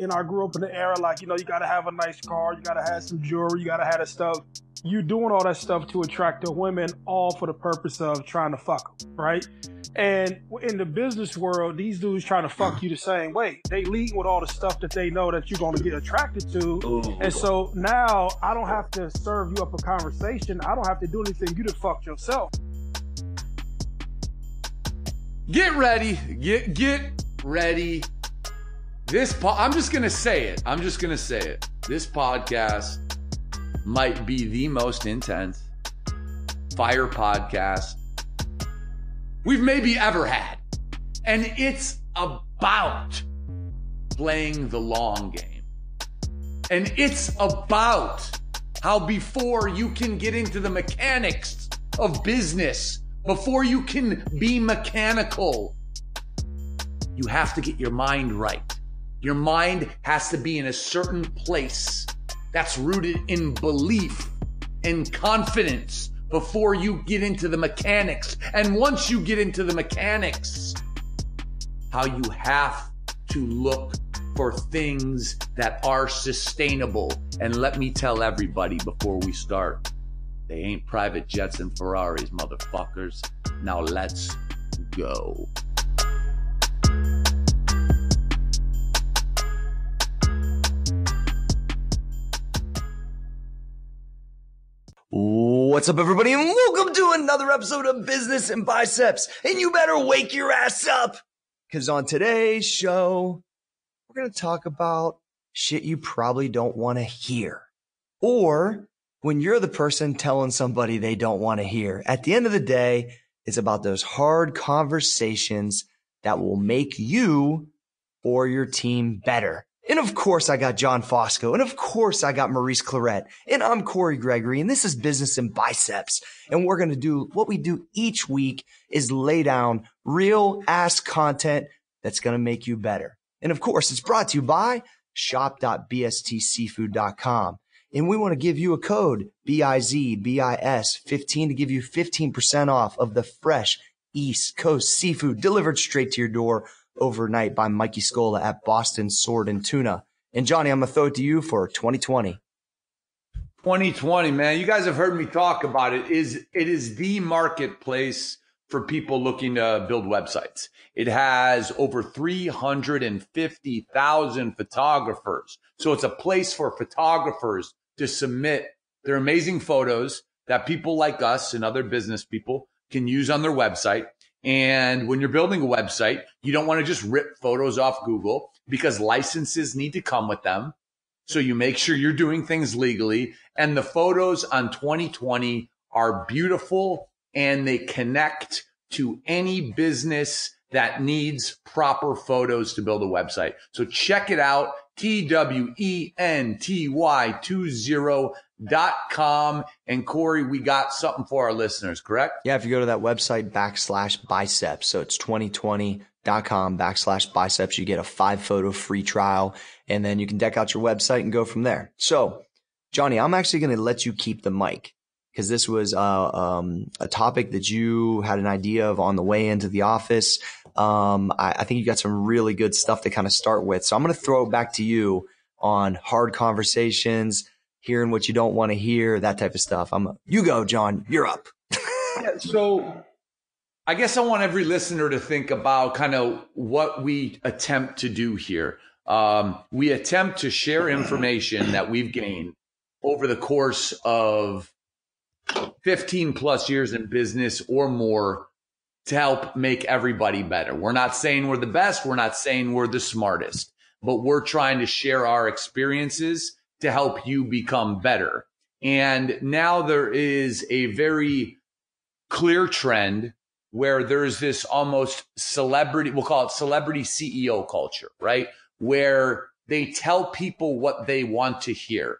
and I grew up in the era, like, you know, you got to have a nice car, you got to have some jewelry, you got to have the stuff. You're doing all that stuff to attract the women, all for the purpose of trying to fuck them, right? And in the business world, these dudes trying to fuck you the same way. They lead with all the stuff that they know that you're going to get attracted to. And so now I don't have to serve you up a conversation. I don't have to do anything. You just fucked yourself. Get ready. Get ready. I'm just going to say it. I'm just going to say it. This podcast might be the most intense fire podcast we've maybe ever had. And it's about playing the long game. And it's about how before you can get into the mechanics of business, before you can be mechanical, you have to get your mind right. Your mind has to be in a certain place that's rooted in belief and confidence before you get into the mechanics. And once you get into the mechanics, how you have to look for things that are sustainable. And let me tell everybody before we start, they ain't private jets and Ferraris, motherfuckers. Now let's go. What's up, everybody, and welcome to another episode of Business and Biceps, and you better wake your ass up, because on today's show, we're going to talk about shit you probably don't want to hear, or when you're the person telling somebody they don't want to hear. At the end of the day, it's about those hard conversations that will make you or your team better. And of course, I got John Fosco. And of course, I got Maurice Claret. And I'm Corey Gregory. And this is Business and Biceps. And we're going to do what we do each week is lay down real ass content that's going to make you better. And of course, it's brought to you by shop.bstseafood.com. And we want to give you a code, BIZBIS15, to give you 15% off of the fresh East Coast seafood delivered straight to your door overnight by Mikey Scola at Boston Sword and Tuna. And Johnny, I'm going to throw it to you for 2020. 2020, man. You guys have heard me talk about it. It is the marketplace for people looking to build websites. It has over 350,000 photographers. So it's a place for photographers to submit their amazing photos that people like us and other business people can use on their website. And when you're building a website, you don't want to just rip photos off Google because licenses need to come with them. So you make sure you're doing things legally. And the photos on 2020 are beautiful and they connect to any business that needs proper photos to build a website. So check it out, TWENTY20.com. And Corey, we got something for our listeners, correct? Yeah, if you go to that website /biceps, so it's 2020.com /biceps, you get a 5-photo free trial, and then you can deck out your website and go from there. So, Johnny, I'm actually going to let you keep the mic because this was a topic that you had an idea of on the way into the office. I think you got some really good stuff to kind of start with. So I'm going to throw it back to you on hard conversations, hearing what you don't want to hear, that type of stuff. You go, John. You're up. So I guess I want every listener to think about kind of what we attempt to do here. We attempt to share information that we've gained over the course of 15 plus years in business or more to help make everybody better. We're not saying we're the best. We're not saying we're the smartest, but we're trying to share our experiences to help you become better. And now there is a very clear trend where there's this almost celebrity, we'll call it celebrity CEO culture, right? Where they tell people what they want to hear.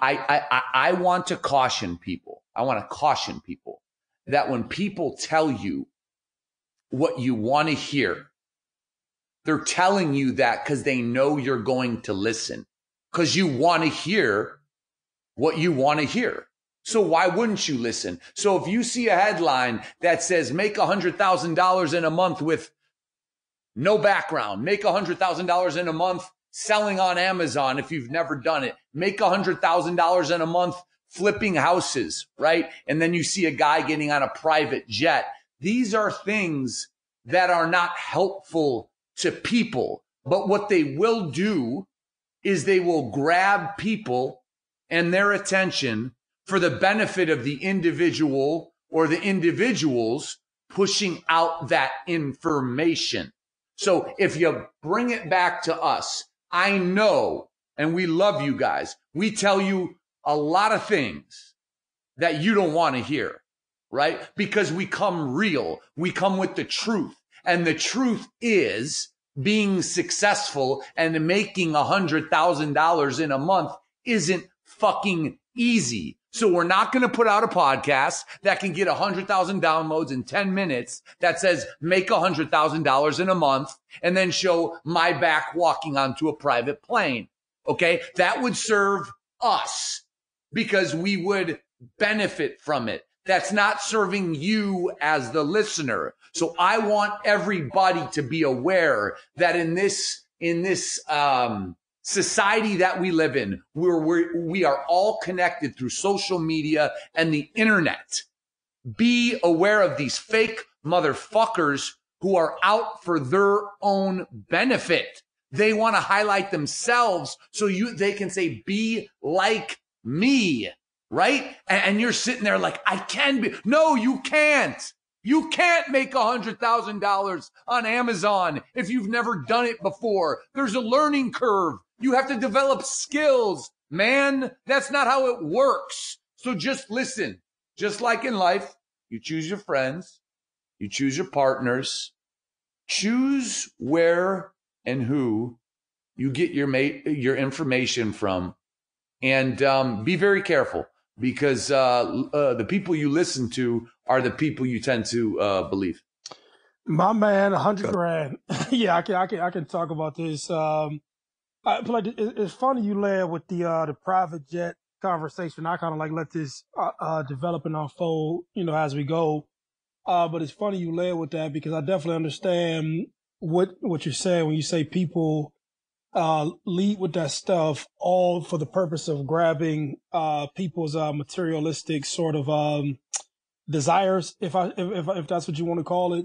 I want to caution people. I want to caution people that when people tell you what you want to hear, they're telling you that because they know you're going to listen. Because you want to hear what you want to hear. So why wouldn't you listen? So if you see a headline that says, make $100,000 in a month with no background, make $100,000 in a month selling on Amazon if you've never done it. Make $100,000 in a month flipping houses, right? And then you see a guy getting on a private jet. These are things that are not helpful to people. But what they will do is they will grab people and their attention for the benefit of the individual or the individuals pushing out that information. So if you bring it back to us, I know, and we love you guys. We tell you a lot of things that you don't want to hear, right? Because we come real. We come with the truth. And the truth is being successful and making $100,000 in a month isn't fucking easy. So we're not going to put out a podcast that can get 100,000 downloads in 10 minutes that says make $100,000 in a month and then show my back walking onto a private plane. Okay. That would serve us because we would benefit from it. That's not serving you as the listener. So I want everybody to be aware that in this society that we live in, we are all connected through social media and the internet. Be aware of these fake motherfuckers who are out for their own benefit. They want to highlight themselves so they can say, be like me, right? And you're sitting there like, I can be. No, you can't. You can't make $100,000 on Amazon if you've never done it before. There's a learning curve. You have to develop skills, man. That's not how it works. So just listen. Just like in life, you choose your friends, you choose your partners, choose where and who you get your information from, and be very careful because the people you listen to are the people you tend to believe. My man, $100,000. Yeah, I can talk about this. It's funny you led with the private jet conversation. I kind of like let this develop and unfold, as we go. But it's funny you led with that because I definitely understand what you're saying when you say people lead with that stuff all for the purpose of grabbing people's materialistic sort of desires, if that's what you want to call it,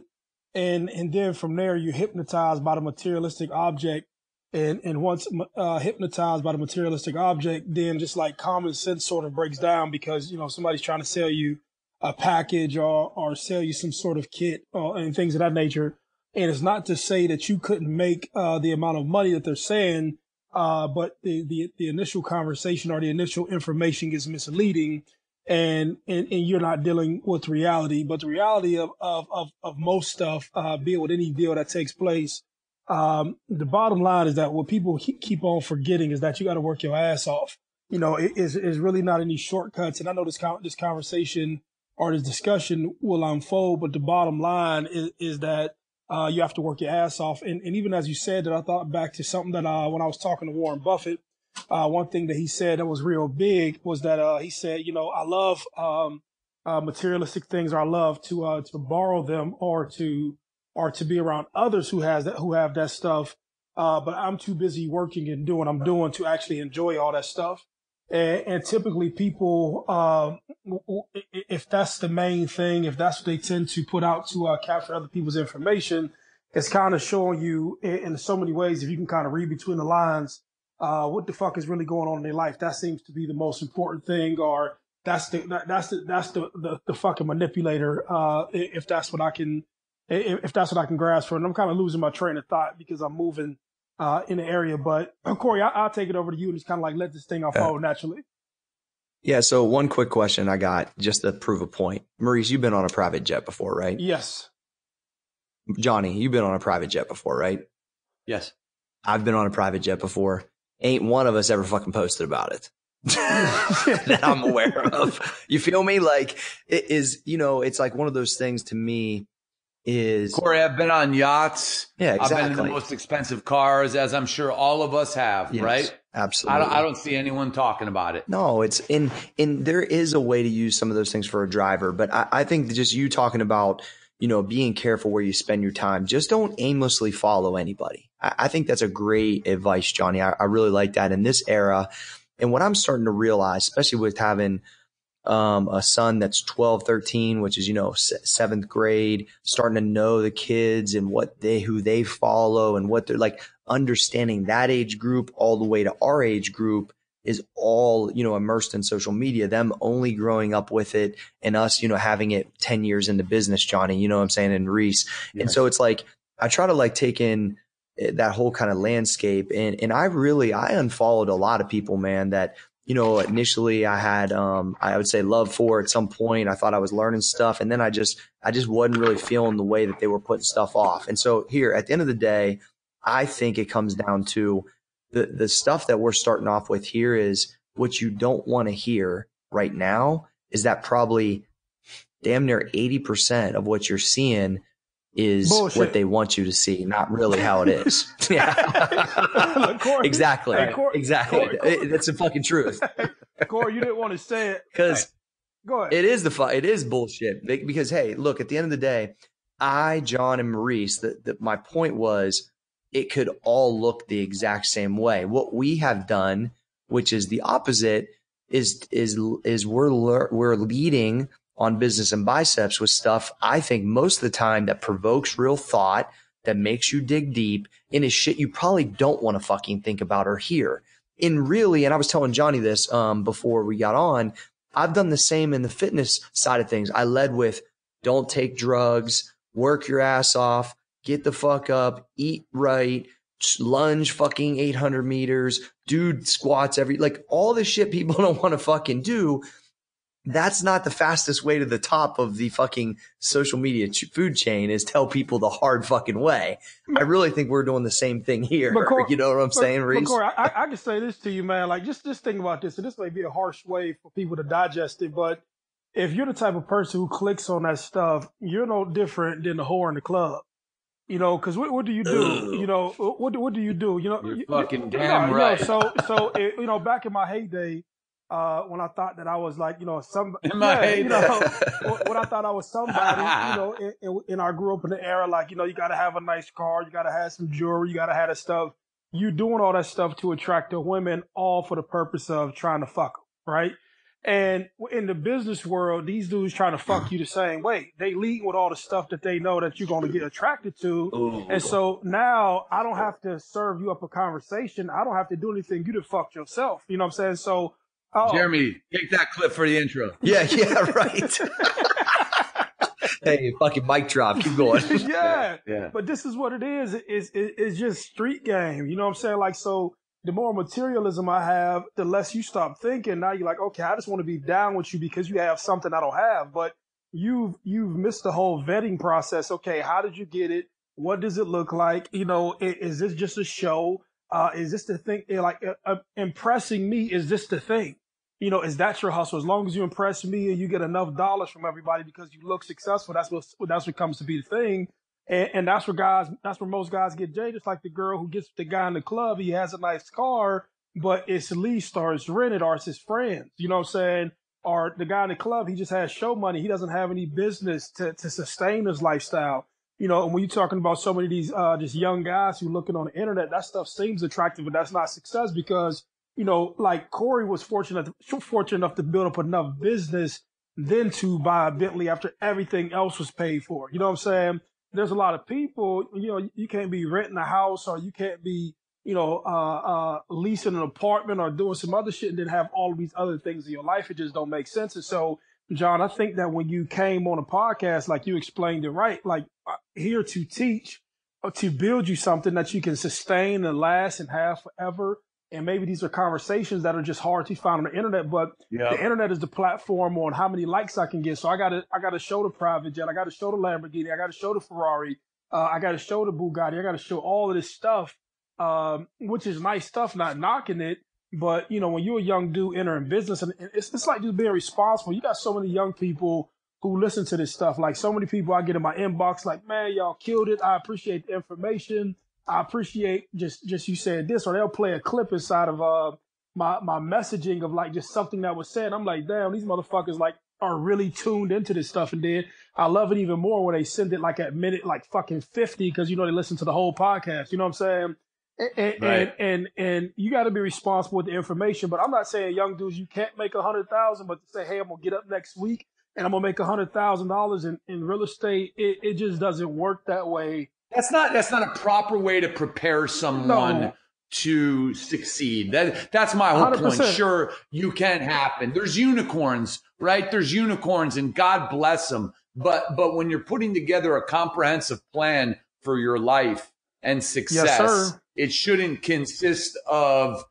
and then from there you're hypnotized by the materialistic object, and once hypnotized by the materialistic object, then just like common sense sort of breaks down because somebody's trying to sell you a package or sell you some sort of kit and things of that nature. And it's not to say that you couldn't make the amount of money that they're saying, but the initial conversation or the initial information gets misleading, and you're not dealing with reality. But the reality of most stuff, be it with any deal that takes place, the bottom line is that what people keep on forgetting is that you got to work your ass off. It's really not any shortcuts. And I know this conversation or this discussion will unfold, but the bottom line is that you have to work your ass off. And even as you said that, I thought back to something that when I was talking to Warren Buffett, one thing that he said that was real big was that he said, I love materialistic things, or I love to borrow them or to be around others who have that stuff. But I'm too busy working and doing what I'm doing to actually enjoy all that stuff. And typically people, if that's the main thing, if that's what they tend to put out to capture other people's information, it's kind of showing you in so many ways, if you can kind of read between the lines, what the fuck is really going on in their life. That seems to be the most important thing, or that's the fucking manipulator. If that's what I can grasp for. And I'm kind of losing my train of thought because I'm moving in the area, but Corey, I'll take it over to you and just kind of like let this thing unfold naturally. Yeah. So one quick question I got just to prove a point. Maurice, you've been on a private jet before, right? Yes. Johnny, you've been on a private jet before, right? Yes. I've been on a private jet before. Ain't one of us ever fucking posted about it that I'm aware of. You feel me? Like it is, it's like one of those things to me. Is Corey, I've been on yachts. Yeah, exactly. I've been in the most expensive cars, as I'm sure all of us have, yes, right? Absolutely. I don't see anyone talking about it. No, it's in there is a way to use some of those things for a driver, but I think just you talking about, being careful where you spend your time, just don't aimlessly follow anybody. I think that's a great advice, Johnny. I really like that in this era. And what I'm starting to realize, especially with having a son that's 12, 13, which is, you know, seventh grade, starting to know the kids and who they follow and what they're like, understanding that age group all the way to our age group is all, you know, immersed in social media, them only growing up with it and us, you know, having it 10 years into business, Johnny, you know what I'm saying? And Reese. Yes. And so it's like, I try to like take in that whole kind of landscape. And I unfollowed a lot of people, man, that, you know, initially I had, I would say love for at some point. I thought I was learning stuff. And then I just wasn't really feeling the way that they were putting stuff off. And so here at the end of the day, I think it comes down to the stuff that we're starting off with here is what you don't want to hear right now is that probably damn near 80% of what you're seeing is bullshit. What they want you to see, not really how it is. Yeah, Corey, exactly. Hey, Corey, exactly. Corey. That's the fucking truth. Corey, you didn't want to say it because it is bullshit. Because hey, look, at the end of the day, John and Maurice, my point was it could all look the exact same way. What we have done, which is the opposite, is we're leading on Business and Biceps with stuff, I think most of the time that provokes real thought, that makes you dig deep, and is shit you probably don't want to fucking think about or hear. And really, and I was telling Johnny this before we got on, I've done the same in the fitness side of things. I led with don't take drugs, work your ass off, get the fuck up, eat right, lunge fucking 800 meters, do squats like all this shit people don't want to fucking do. That's not the fastest way to the top of the fucking social media food chain is tell people the hard fucking way. I really think we're doing the same thing here. Corey, you know what I'm saying, Reese? Corey, I can say this to you, man. Like, just think about this. And this may be a harsh way for people to digest it, but if you're the type of person who clicks on that stuff, you're no different than the whore in the club. You know, because what do you do? You know, what do you do? You know, you're fucking damn right. You know, so you know, back in my heyday, when I thought that I was like, you know, when I thought I was somebody, you know, and I grew up in the era, like, you know, you got to have a nice car, you got to have some jewelry, you got to have the stuff. You doing all that stuff to attract the women, all for the purpose of trying to fuck them, right? And in the business world, these dudes trying to fuck you the same way. They lead with all the stuff that they know that you're going to get attracted to. Ooh. And so now I don't have to serve you up a conversation. I don't have to do anything. You just fucked yourself. You know what I'm saying? So. Oh. Jeremy, take that clip for the intro. Yeah, right. Hey, fucking mic drop. Keep going. Yeah. But this is what it is. It's just street game. You know what I'm saying? Like, so the more materialism I have, the less you stop thinking. Now you're like, okay, I just want to be down with you because you have something I don't have. But you've missed the whole vetting process. Okay, how did you get it? What does it look like? You know, is this just a show? Is this the thing? Like, impressing me, is this the thing? You know, is that your hustle? As long as you impress me and you get enough dollars from everybody because you look successful, that's what comes to be the thing. And that's where most guys get jaded. It's like the girl who gets the guy in the club, he has a nice car, but it's leased or it's rented or it's his friends. You know what I'm saying? Or the guy in the club, he just has show money. He doesn't have any business to sustain his lifestyle. You know, and when you're talking about so many of these just young guys who looking on the internet, that stuff seems attractive, but that's not success because, you know, like Corey was fortunate enough to build up enough business then to buy a Bentley after everything else was paid for. You know what I'm saying? There's a lot of people, you know, you can't be renting a house or you can't be, you know, leasing an apartment or doing some other shit and then have all of these other things in your life. It just don't make sense. And so, John, I think that when you came on a podcast, like you explained it right, like here to teach or to build you something that you can sustain and last and have forever. And maybe these are conversations that are just hard to find on the internet, but The internet is the platform on how many likes I can get. So I gotta show the private jet, I gotta show the Lamborghini, I gotta show the Ferrari, I gotta show the Bugatti, I gotta show all of this stuff, which is nice stuff, not knocking it. But, you know, when you're a young dude entering business, and it's like just being responsible. You got so many young people who listen to this stuff. Like, so many people I get in my inbox like, man, y'all killed it. I appreciate the information. I appreciate just you said this. Or they'll play a clip inside of my messaging of, like, just something that was said. I'm like, damn, these motherfuckers, like, are really tuned into this stuff. And then I love it even more when they send it like at minute, like fucking 50, because, you know, they listen to the whole podcast. You know what I'm saying? Right. And you got to be responsible with the information. But I'm not saying, young dudes, you can't make 100,000, but to say, hey, I'm going to get up next week and I'm going to make $100,000 in real estate, it just doesn't work that way. That's not a proper way to prepare someone to succeed. That's my whole 100%. Point. Sure, you can happen. There's unicorns, right? There's unicorns, and God bless them. But when you're putting together a comprehensive plan for your life and success, yes, it shouldn't consist of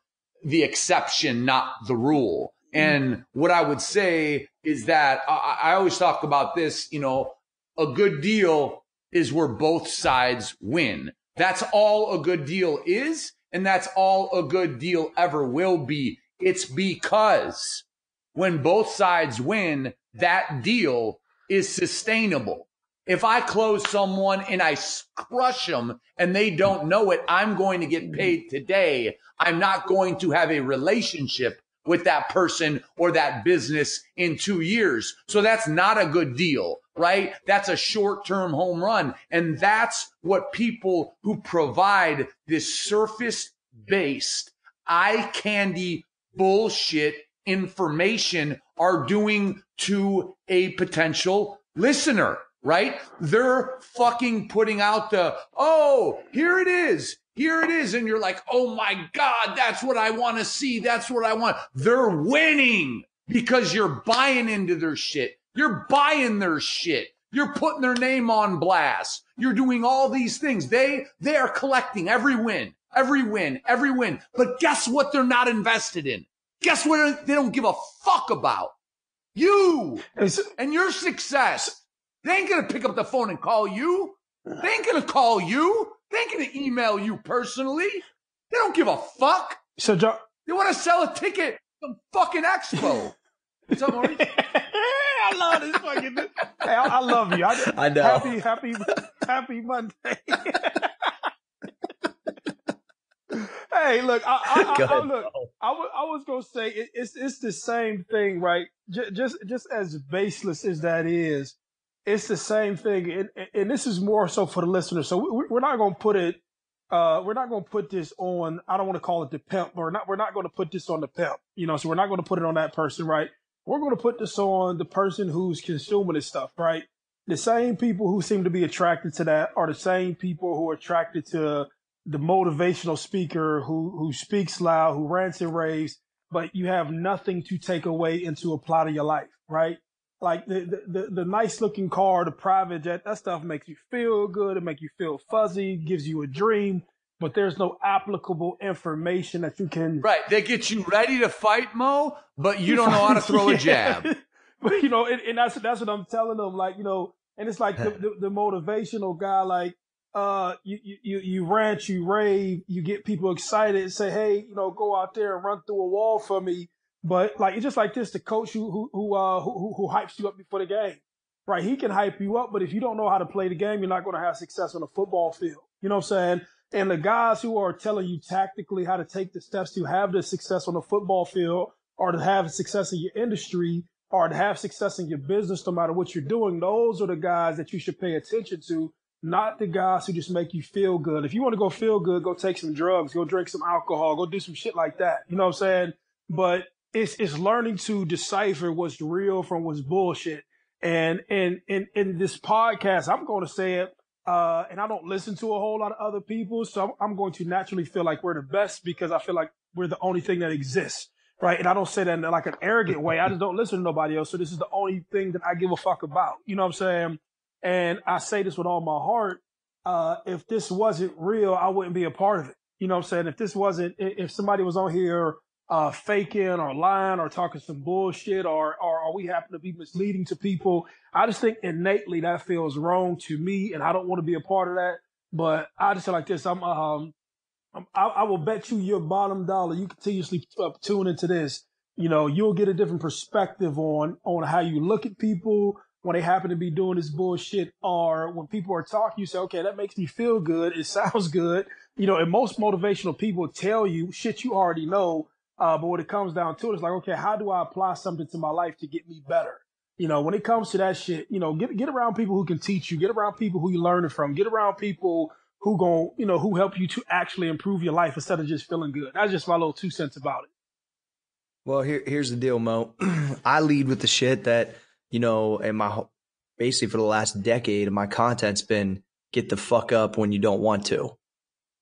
the exception, not the rule. And what I would say is that I always talk about this, you know, a good deal is where both sides win. That's all a good deal is, and that's all a good deal ever will be. It's because when both sides win, that deal is sustainable. If I close someone and I crush them and they don't know it, I'm going to get paid today. I'm not going to have a relationship with that person or that business in 2 years. So that's not a good deal, right? That's a short-term home run. And that's what people who provide this surface-based, eye-candy bullshit information are doing to a potential listener, right? They're fucking putting out the, oh, here it is. Here it is. And you're like, oh my God, that's what I want to see. That's what I want. They're winning because you're buying into their shit. You're buying their shit. You're putting their name on blast. You're doing all these things. They are collecting every win, every win, every win. But guess what they're not invested in? Guess what they don't give a fuck about? You and your success. They ain't going to pick up the phone and call you. They ain't going to call you. They ain't going to email you personally. They don't give a fuck. So, John, they want to sell a ticket to fucking Expo. What's up, Maurice? I love this fucking dude. Hey, I love you. I know. Happy Monday. Hey, look, I was going to say it's the same thing, right? Just as baseless as that is. It's the same thing, and this is more so for the listeners. So we're not going to put it, we're not going to put this on. I don't want to call it the pimp, but we're not going to put this on the pimp, you know. So we're not going to put it on that person, right? We're going to put this on the person who's consuming this stuff, right? The same people who seem to be attracted to that are the same people who are attracted to the motivational speaker who speaks loud, who rants and raves, but you have nothing to take away and to apply to your life, right? Like the nice looking car, the private jet, that stuff makes you feel good. It makes you feel fuzzy, gives you a dream, but there's no applicable information that you can. Right. They get you ready to fight, Mo, but you don't know how to throw a jab. But, you know, and that's what I'm telling them. Like, you know, and it's like the motivational guy, like, you rant, you rave, you get people excited and say, hey, you know, go out there and run through a wall for me. But like, it's just like this, the coach who hypes you up before the game, right? He can hype you up, but if you don't know how to play the game, you're not going to have success on a football field. You know what I'm saying? And the guys who are telling you tactically how to take the steps to have the success on the football field, or to have success in your industry, or to have success in your business, no matter what you're doing, those are the guys that you should pay attention to, not the guys who just make you feel good. If you want to go feel good, go take some drugs, go drink some alcohol, go do some shit like that. You know what I'm saying? But it's learning to decipher what's real from what's bullshit. And in this podcast, I'm going to say it, and I don't listen to a whole lot of other people. So I'm going to naturally feel like we're the best because I feel like we're the only thing that exists. Right. And I don't say that in like an arrogant way. I just don't listen to nobody else. So this is the only thing that I give a fuck about. You know what I'm saying? And I say this with all my heart. If this wasn't real, I wouldn't be a part of it. You know what I'm saying? If this wasn't, if somebody was on here, faking or lying or talking some bullshit or we happen to be misleading to people, I just think innately that feels wrong to me, and I don't want to be a part of that. But I just feel like this, I will bet you your bottom dollar, you continuously tune into this, you know, you'll get a different perspective on how you look at people when they happen to be doing this bullshit, or when people are talking, you say, okay, that makes me feel good, it sounds good, you know. And most motivational people tell you shit you already know. But when it comes down to it, it's like, okay, how do I apply something to my life to get me better? You know, when it comes to that shit, you know, get around people who can teach you, get around people who you learn it from, get around people who gon', you know, who help you to actually improve your life instead of just feeling good. That's just my little 2 cents about it. Well, here's the deal, Mo. I lead with the shit that, you know, and my basically for the last decade of my content's been get the fuck up when you don't want to.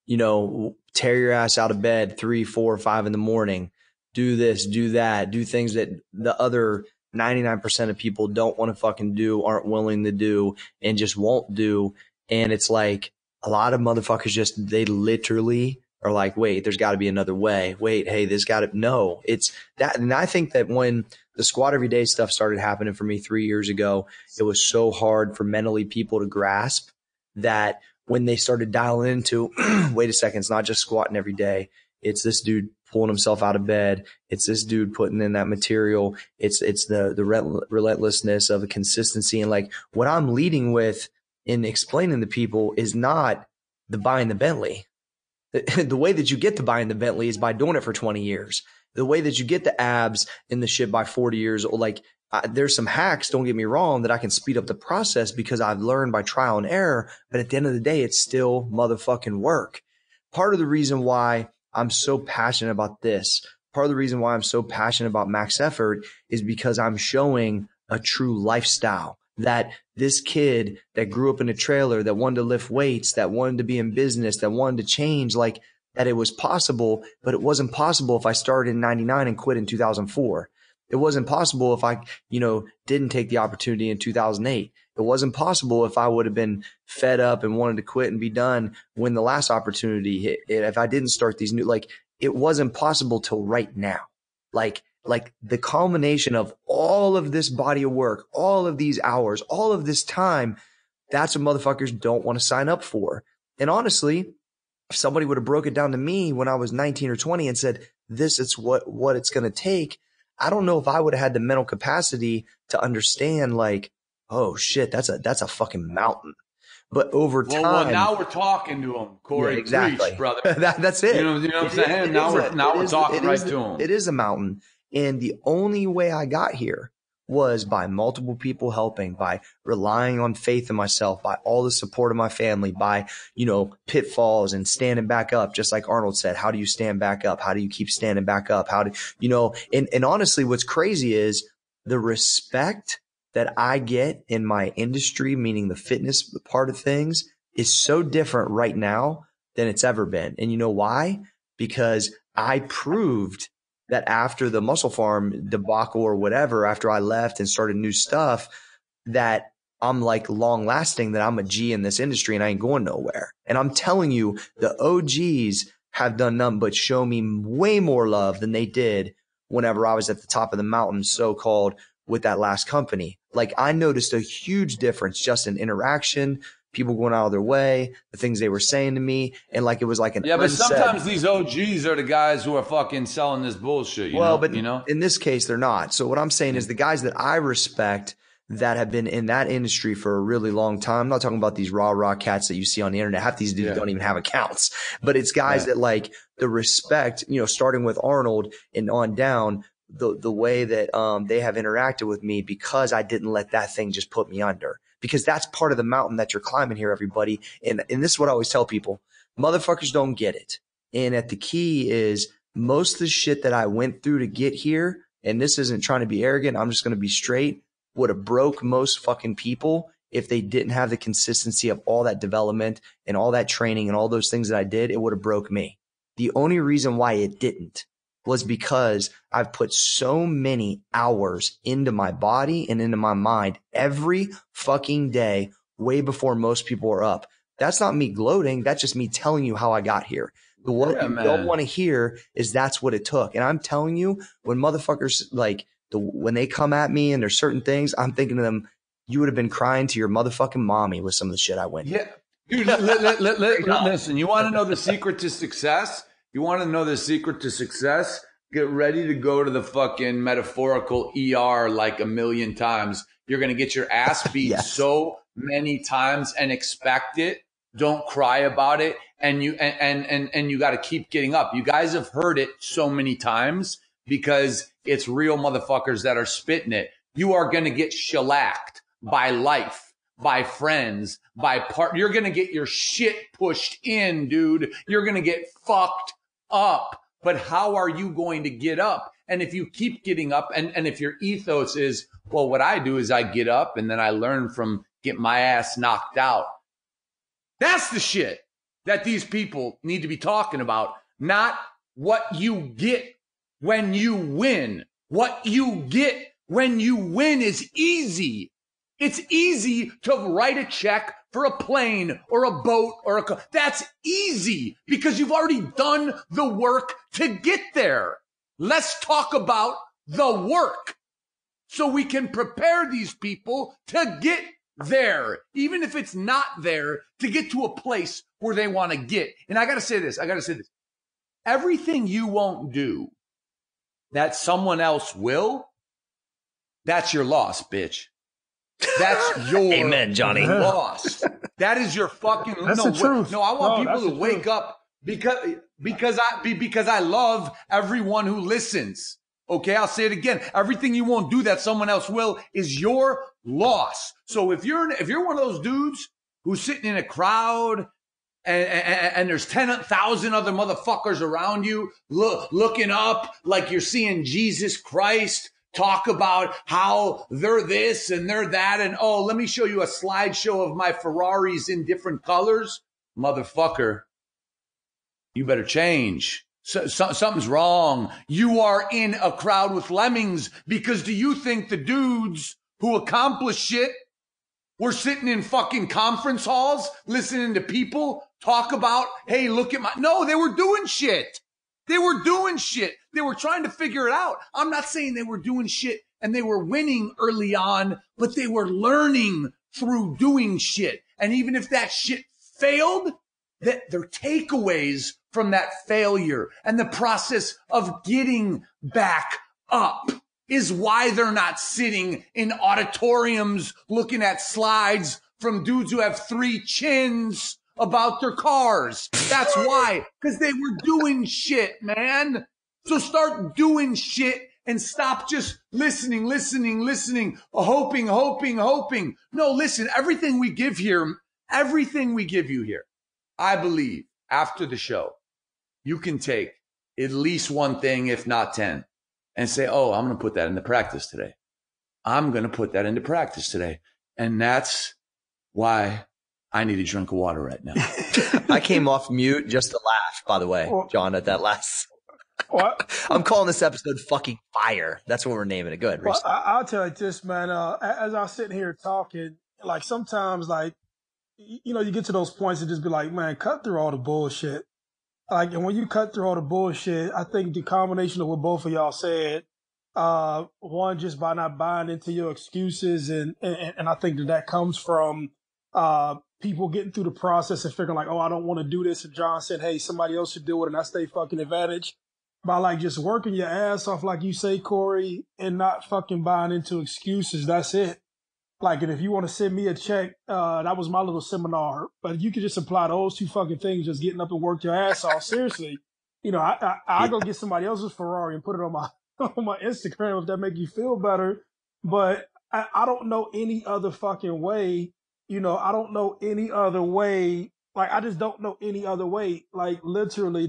You know, tear your ass out of bed 3, 4, 5 in the morning. Do this, do that, do things that the other 99% of people don't want to fucking do, aren't willing to do, and just won't do. And it's like a lot of motherfuckers just, they literally are like, wait, there's got to be another way. Wait, hey, there's got to, no, it's that. And I think that when the squat every day stuff started happening for me 3 years ago, it was so hard for mentally people to grasp that when they started dialing into, wait a second, it's not just squatting every day. It's this dude pulling himself out of bed. It's this dude putting in that material. It's the relentlessness of the consistency. And like what I'm leading with in explaining to people is not the buying the Bentley. The way that you get to buying the Bentley is by doing it for 20 years. The way that you get the abs in the shit by 40 years old, like there's some hacks, don't get me wrong, that I can speed up the process because I've learned by trial and error. But at the end of the day, it's still motherfucking work. Part of the reason why I'm so passionate about this, part of the reason why I'm so passionate about max effort is because I'm showing a true lifestyle that this kid that grew up in a trailer, that wanted to lift weights, that wanted to be in business, that wanted to change, like that it was possible, but it wasn't possible if I started in 99 and quit in 2004. It wasn't possible if I, you know, didn't take the opportunity in 2008. It wasn't possible if I would have been fed up and wanted to quit and be done when the last opportunity hit. If I didn't start these new, like it wasn't possible till right now. Like the culmination of all of this body of work, all of these hours, all of this time, that's what motherfuckers don't want to sign up for. And honestly, if somebody would have broke it down to me when I was 19 or 20 and said, this is what it's going to take, I don't know if I would have had the mental capacity to understand like, oh shit, that's a fucking mountain. But over time, well, now we're talking to him, Corey. Yeah, exactly, Greece, brother. That's it. You know what I'm saying? Now we're talking to him. It is a mountain, and the only way I got here was by multiple people helping, by relying on faith in myself, by all the support of my family, by, you know, pitfalls and standing back up. Just like Arnold said, how do you stand back up? How do you keep standing back up? How do you know? And honestly, what's crazy is the respect that I get in my industry, meaning the fitness part of things, is so different right now than it's ever been. And you know why? Because I proved that after the Muscle Farm debacle or whatever, after I left and started new stuff, that I'm like long lasting, that I'm a G in this industry and I ain't going nowhere. And I'm telling you, the OGs have done none but show me way more love than they did whenever I was at the top of the mountain, so-called, with that last company. Like I noticed a huge difference just in interaction, people going out of their way, the things they were saying to me. And like, it was like an, yeah, but sometimes these OGs are the guys who are fucking selling this bullshit. But in this case, they're not. So what I'm saying is the guys that I respect that have been in that industry for a really long time. I'm not talking about these rah cats that you see on the internet. Half these dudes don't even have accounts, but it's guys that like the respect, you know, starting with Arnold and on down, the way that they have interacted with me because I didn't let that thing just put me under, because that's part of the mountain that you're climbing here, everybody. And this is what I always tell people, motherfuckers don't get it. And at the key is most of the shit that I went through to get here, and this isn't trying to be arrogant, I'm just going to be straight, would have broke most fucking people if they didn't have the consistency of all that development and all that training and all those things that I did, it would have broke me. The only reason why it didn't was because I've put so many hours into my body and into my mind every fucking day, way before most people are up. That's not me gloating. That's just me telling you how I got here. But what you don't want to hear is that's what it took. And I'm telling you, when motherfuckers like when they come at me and there's certain things, I'm thinking to them, you would have been crying to your motherfucking mommy with some of the shit I went through. Yeah. Dude, listen, you want to know the secret to success? You want to know the secret to success? Get ready to go to the fucking metaphorical ER like a million times. You're going to get your ass beat so many times and expect it. Don't cry about it. And you got to keep getting up. You guys have heard it so many times because it's real motherfuckers that are spitting it. You are going to get shellacked by life, by friends, by partner. You're going to get your shit pushed in, dude. You're going to get fucked up. But how are you going to get up? And if you keep getting up, and if your ethos is, well, what I do is I get up and then I learn from get my ass knocked out. That's the shit that these people need to be talking about, not what you get when you win. What you get when you win is easy. It's easy to write a check for a plane or a boat or a car. That's easy because you've already done the work to get there. Let's talk about the work so we can prepare these people to get there, even if it's not there, to get to a place where they want to get. And I got to say this. Everything you won't do that someone else will, that's your loss, bitch. That's your Amen, Johnny. Loss. That is your fucking that's no, the truth. No, I want people to wake truth. Up because I love everyone who listens. Okay, I'll say it again. Everything you won't do that someone else will is your loss. So if you're one of those dudes who's sitting in a crowd and there's 10,000 other motherfuckers around you looking up like you're seeing Jesus Christ talk about how they're this and they're that, and oh, let me show you a slideshow of my Ferraris in different colors. Motherfucker, you better change. Something's wrong. You are in a crowd with lemmings because do you think the dudes who accomplish shit were sitting in fucking conference halls listening to people talk about, hey, look at my... No, they were doing shit. They were doing shit. They were trying to figure it out. I'm not saying they were doing shit and they were winning early on, but they were learning through doing shit. And even if that shit failed, that their takeaways from that failure and the process of getting back up is why they're not sitting in auditoriums looking at slides from dudes who have three chins about their cars. That's why, because they were doing shit, man. So start doing shit and stop just listening, hoping. No, listen, everything we give you here, I believe after the show, you can take at least one thing, if not 10, and say, oh, I'm going to put that into practice today. And that's why I need a drink of water right now. I came off mute just to laugh, by the way, John, at that last. What? I'm calling this episode fucking fire. That's what we're naming it. Good. Well, I'll tell you this, man. As I'm sitting here talking, like sometimes, like, you know, you get to those points and just be like, man, cut through all the bullshit. Like, and when you cut through all the bullshit, I think the combination of what both of y'all said, one, just by not buying into your excuses. And I think that comes from people getting through the process and figuring like, oh, I don't want to do this. And John said, hey, somebody else should do it. And that's their fucking advantage. By like just working your ass off, like you say, Corey, and not fucking buying into excuses. That's it. Like, and if you want to send me a check, that was my little seminar. But you could just apply those two fucking things, just getting up and work your ass off. Seriously, you know, I go get somebody else's Ferrari and put it on my Instagram if that make you feel better. But I don't know any other fucking way. You know, I don't know any other way. Like, I just don't know any other way. Like, literally,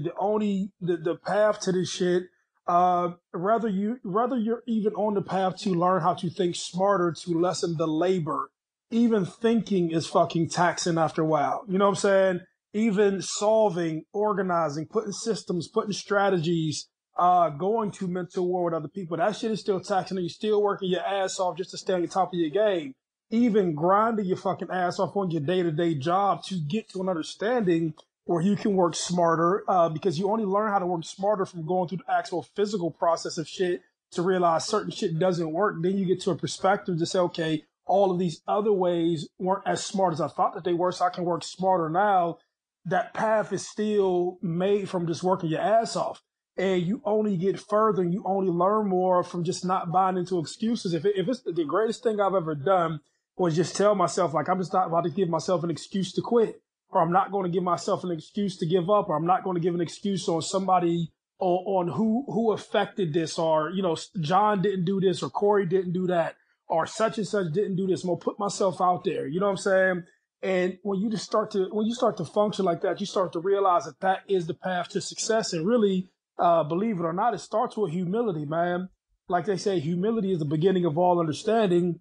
the path to this shit. Whether you're even on the path to learn how to think smarter to lessen the labor, even thinking is fucking taxing after a while. You know what I'm saying? Even solving, organizing, putting systems, putting strategies, going to mental war with other people, that shit is still taxing and you're still working your ass off just to stay on the top of your game. Even grinding your fucking ass off on your day-to-day job to get to an understanding where you can work smarter, because you only learn how to work smarter from going through the actual physical process of shit to realize certain shit doesn't work. Then you get to a perspective to say, okay, all of these other ways weren't as smart as I thought that they were, so I can work smarter now. That path is still made from just working your ass off. And you only get further and you only learn more from just not buying into excuses. If it's the greatest thing I've ever done, was just tell myself, like, I'm just not about to give myself an excuse to quit, or I'm not going to give myself an excuse to give up, or I'm not going to give an excuse on somebody or on who affected this, or, you know, John didn't do this or Corey didn't do that, or such and such didn't do this. I'm going to put myself out there. You know what I'm saying? And when you just start to, when you start to function like that, you start to realize that that is the path to success. And really, believe it or not, it starts with humility, man. Like they say, humility is the beginning of all understanding.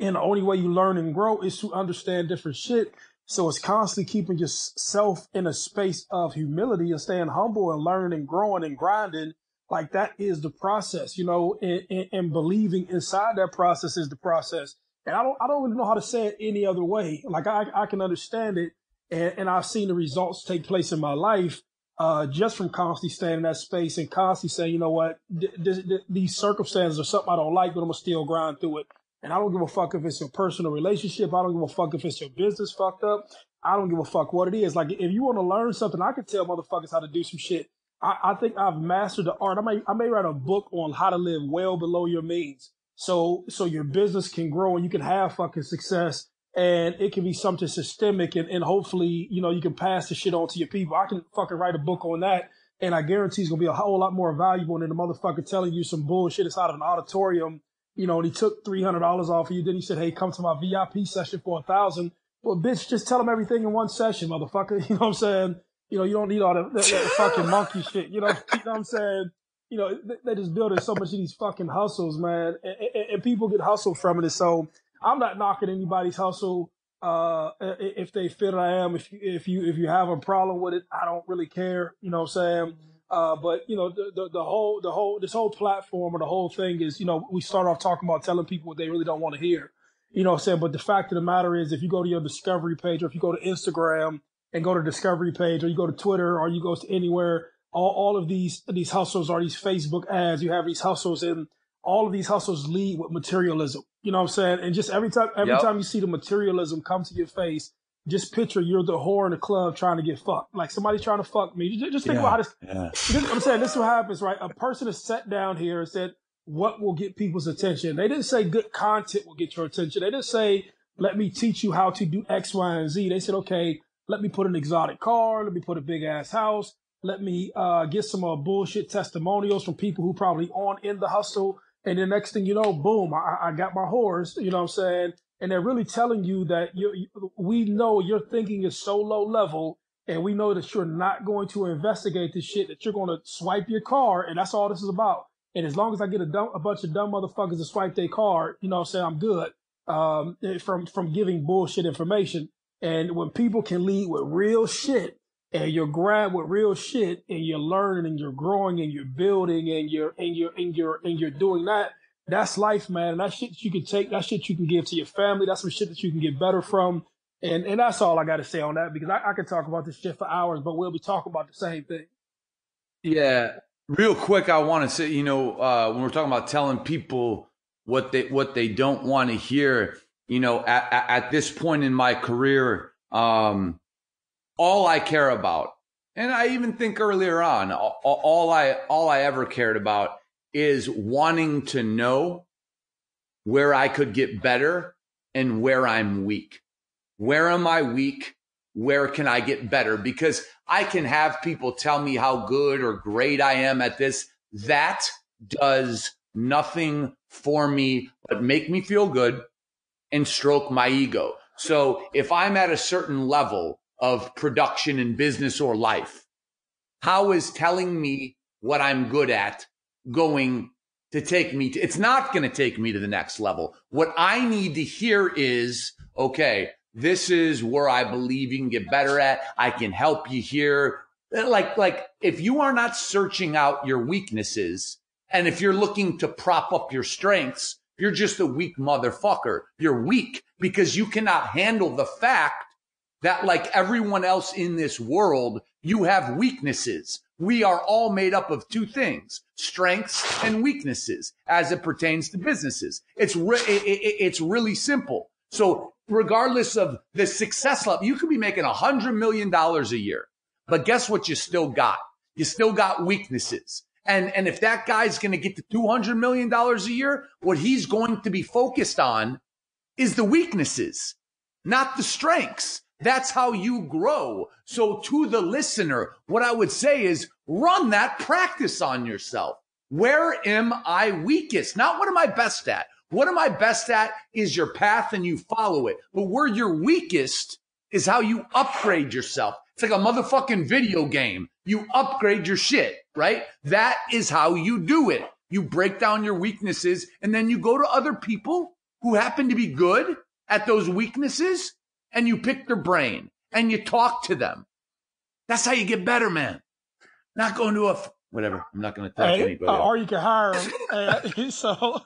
And the only way you learn and grow is to understand different shit. So it's constantly keeping yourself in a space of humility and staying humble and learning and growing and grinding. Like that is the process, you know, and believing inside that process is the process. And I don't really know how to say it any other way. Like I can understand it, and I've seen the results take place in my life just from constantly staying in that space and constantly saying, you know what, these circumstances are something I don't like, but I'm gonna still grind through it. And I don't give a fuck if it's your personal relationship. I don't give a fuck if it's your business fucked up. I don't give a fuck what it is. Like if you want to learn something, I can tell motherfuckers how to do some shit. I think I've mastered the art. I may write a book on how to live well below your means. So your business can grow and you can have fucking success, and it can be something systemic, and hopefully, you know, you can pass the shit on to your people. I can fucking write a book on that, and I guarantee it's going to be a whole lot more valuable than the motherfucker telling you some bullshit inside of an auditorium, you know, and he took $300 off of you. Then he said, hey, come to my VIP session for $1,000. Well, bitch, just tell him everything in one session, motherfucker. You know what I'm saying? You know, you don't need all that fucking monkey shit. You know what I'm saying? You know, they just building so much of these fucking hustles, man, and people get hustled from it. So I'm not knocking anybody's hustle if they feel I am. If you have a problem with it, I don't really care. You know what I'm saying? But you know, this whole platform or the whole thing is, you know, we start off talking about telling people what they really don't want to hear. You know what I'm saying? But the fact of the matter is, if you go to your discovery page, or if you go to Instagram and go to discovery page, or you go to Twitter, or you go to anywhere. All of these hustles are these Facebook ads. You have these hustles, and all of these hustles lead with materialism. You know what I'm saying? And just every time you see the materialism come to your face, just picture you're the whore in the club trying to get fucked. Like somebody trying to fuck me. Just think about this. Yeah. I'm saying this is what happens, right? A person is sat down here and said, what will get people's attention? They didn't say good content will get your attention. They didn't say, let me teach you how to do X, Y, and Z. They said, okay, let me put an exotic car. Let me put a big ass house. Let me get some bullshit testimonials from people who probably on in the hustle. And the next thing you know, boom, I got my horse. You know what I'm saying? And they're really telling you that we know your thinking is so low level, and we know that you're not going to investigate this shit, that you're going to swipe your card, and that's all this is about. And as long as I get a bunch of dumb motherfuckers to swipe their card, you know what I'm saying, I'm good from giving bullshit information. And when people can lead with real shit, and you're grabbed with real shit, and you're learning, and you're growing, and you're building, and you're doing that. That's life, man. And that shit that you can take, that shit you can give to your family. That's some shit that you can get better from. And that's all I got to say on that, because I could talk about this shit for hours, but we'll be talking about the same thing. Yeah, real quick, I want to say, you know, when we're talking about telling people what they don't want to hear, you know, at this point in my career, all I care about, and I even think earlier on, all I ever cared about is wanting to know where I could get better and where I'm weak. Where am I weak? Where can I get better? Because I can have people tell me how good or great I am at this. That does nothing for me but make me feel good and stroke my ego. So if I'm at a certain level of production in business or life, how is telling me what I'm good at going to take me to? It's not going to take me to the next level. What I need to hear is, okay, this is where I believe you can get better at. I can help you here. Like if you are not searching out your weaknesses, and if you're looking to prop up your strengths, you're just a weak motherfucker. You're weak because you cannot handle the fact that, like everyone else in this world, you have weaknesses. We are all made up of two things, strengths and weaknesses, as it pertains to businesses. It's really simple. So regardless of the success level, you could be making $100 million a year, but guess what you still got? You still got weaknesses. And if that guy's going to get to $200 million a year, what he's going to be focused on is the weaknesses, not the strengths. That's how you grow. So to the listener, what I would say is run that practice on yourself. Where am I weakest? Not what am I best at? What am I best at is your path and you follow it. But where you're weakest is how you upgrade yourself. It's like a motherfucking video game. You upgrade your shit, right? That is how you do it. You break down your weaknesses and then you go to other people who happen to be good at those weaknesses and you pick their brain and you talk to them. That's how you get better, man. Not going to a, whatever. I'm not going to attack anybody. Or you can hire them. So...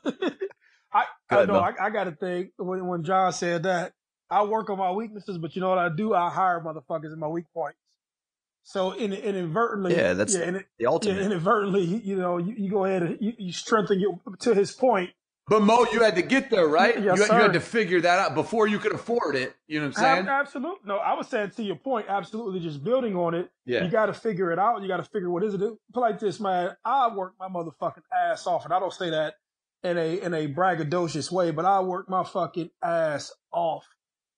I got to think when John said that I work on my weaknesses, but you know what I do? I hire motherfuckers in my weak points. So inadvertently, the ultimate. Yeah, inadvertently, you know, you go ahead and you strengthen you to his point. But Mo, you had to get there, right? Yes, you had to figure that out before you could afford it. You know what I'm saying? Absolutely. No, I was saying to your point, absolutely just building on it. Yeah. You got to figure it out. You got to figure what is it. Like this, man, I work my motherfucking ass off, and I don't say that in a braggadocious way, but I work my fucking ass off.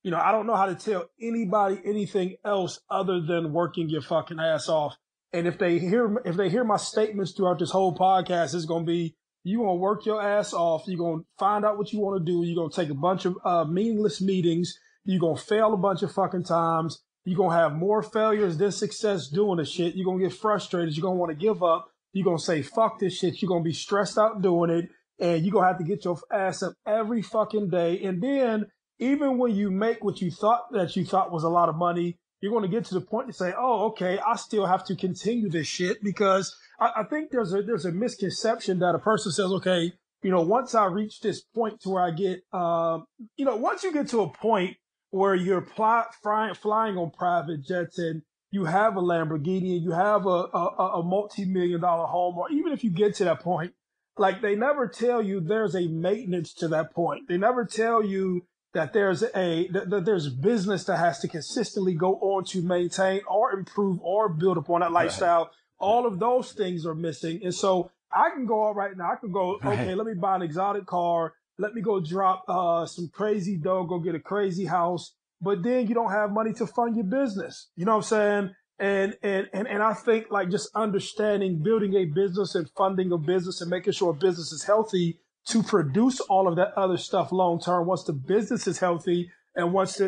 You know, I don't know how to tell anybody anything else other than working your fucking ass off. And if they hear my statements throughout this whole podcast, it's going to be, you're going to work your ass off. You're going to find out what you want to do. You're going to take a bunch of meaningless meetings. You're going to fail a bunch of fucking times. You're going to have more failures than success doing this shit. You're going to get frustrated. You're going to want to give up. You're going to say, fuck this shit. You're going to be stressed out doing it. And you're going to have to get your ass up every fucking day. And then even when you make what you thought was a lot of money, you're going to get to the point and say, oh, okay, I still have to continue this shit. Because I think there's a misconception that a person says, okay, you know, once I reach this point to where I get, you know, once you get to a point where you're flying on private jets and you have a Lamborghini and you have a multi-million-dollar home, or even if you get to that point, like, they never tell you there's a maintenance to that point. They never tell you that there's business that has to consistently go on to maintain or improve or build upon that lifestyle. Right. All of those things are missing. And so I can go out right now. I can go, okay, let me buy an exotic car. Let me go drop some crazy dough, go get a crazy house. But then you don't have money to fund your business. You know what I'm saying? And I think, like, just understanding building a business and funding a business and making sure a business is healthy to produce all of that other stuff long term. Once the business is healthy and once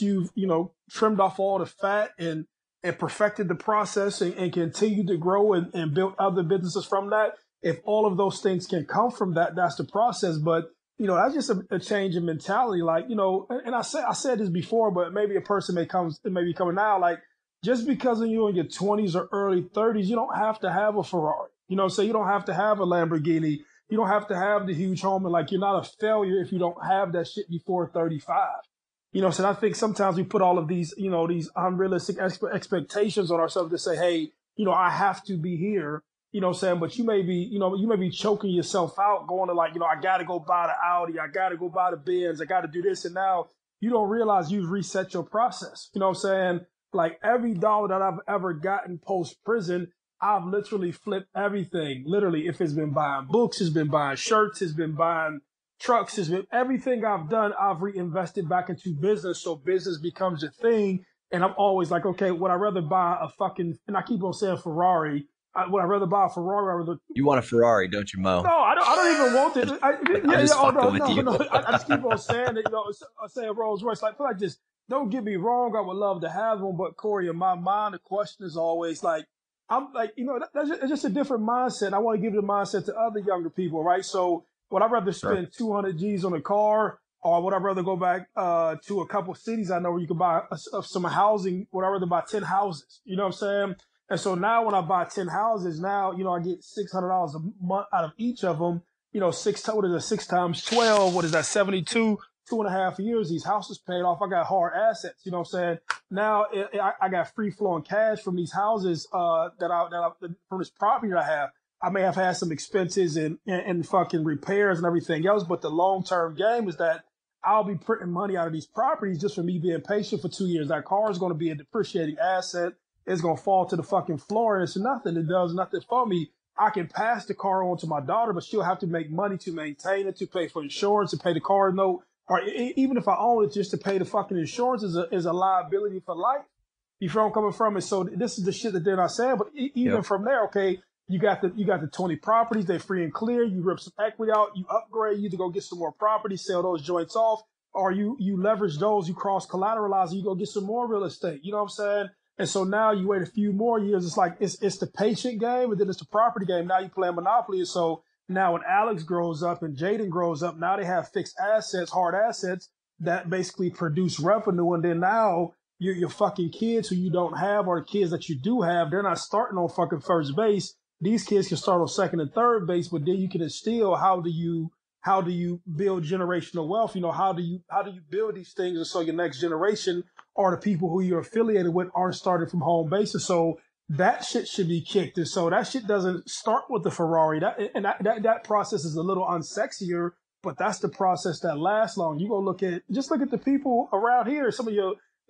you've trimmed off all the fat and perfected the process and continue to grow and build other businesses from that, if all of those things can come from that, that's the process. But, you know, that's just a change in mentality. Like, you know, and I said this before, but maybe a person may be coming now, like, just because you're in your 20s or early 30s, you don't have to have a Ferrari. You know, so you don't have to have a Lamborghini. You don't have to have the huge home. And, like, you're not a failure if you don't have that shit before 35. You know, so I think sometimes we put all of these, you know, these unrealistic expectations on ourselves to say, hey, you know, I have to be here. You know what I'm saying? But you may be choking yourself out, going to, like, you know, I got to go buy the Audi. I got to go buy the Benz. I got to do this. And now you don't realize you've reset your process. You know what I'm saying? Like, every dollar that I've ever gotten post-prison, I've literally flipped everything. Literally, if it's been buying books, it's been buying shirts, it's been buying trucks, it's been everything I've done, I've reinvested back into business. So business becomes a thing. And I'm always like, okay, would I rather buy a fucking, and I keep on saying Ferrari, would I rather buy a Ferrari? You want a Ferrari, don't you, Mo? No, I don't even want it. I just keep on saying it. You know, I say Rolls Royce, like, feel like this. Don't get me wrong, I would love to have one, but Corey, in my mind, the question is always like, I'm like, you know, that's just a different mindset. I want to give the mindset to other younger people, right? So would I rather spend 200 G's on a car, or would I rather go back to a couple of cities I know where you can buy some housing? Would I rather buy 10 houses? You know what I'm saying? And so now when I buy 10 houses, now, you know, I get $600 a month out of each of them. You know, six times 12? What is that, 72? 2.5 years, these houses paid off. I got hard assets. You know what I'm saying? Now I got free flowing cash from these houses from this property that I have. I may have had some expenses and fucking repairs and everything else, but the long-term game is that I'll be printing money out of these properties just for me being patient for 2 years. That car is going to be a depreciating asset. It's going to fall to the fucking floor, and it's nothing. It does nothing for me. I can pass the car on to my daughter, but she'll have to make money to maintain it, to pay for insurance, to pay the car note. Or even if I own it, just to pay the fucking insurance is a liability for life. You feel where I'm coming from? And so this is the shit that they're not saying. But even from there, okay, You got the 20 properties. They're free and clear. You rip some equity out. You upgrade. You either go get some more properties, sell those joints off, or you leverage those. You cross collateralize. You go get some more real estate. You know what I'm saying? And so now you wait a few more years. It's like it's the patient game, and then it's the property game. Now you play Monopoly. And so now when Alex grows up and Jaden grows up, now they have fixed assets, hard assets that basically produce revenue. And then now your fucking kids who you don't have, or the kids that you do have, they're not starting on fucking first base. These kids can start on second and third base, but then you can instill how do you build generational wealth? You know, how do you build these things, and so your next generation are the people who you're affiliated with aren't starting from home base. And so that shit should be kicked. And so that shit doesn't start with the Ferrari. That process is a little unsexier, but that's the process that lasts long. You go look at the people around here. Some of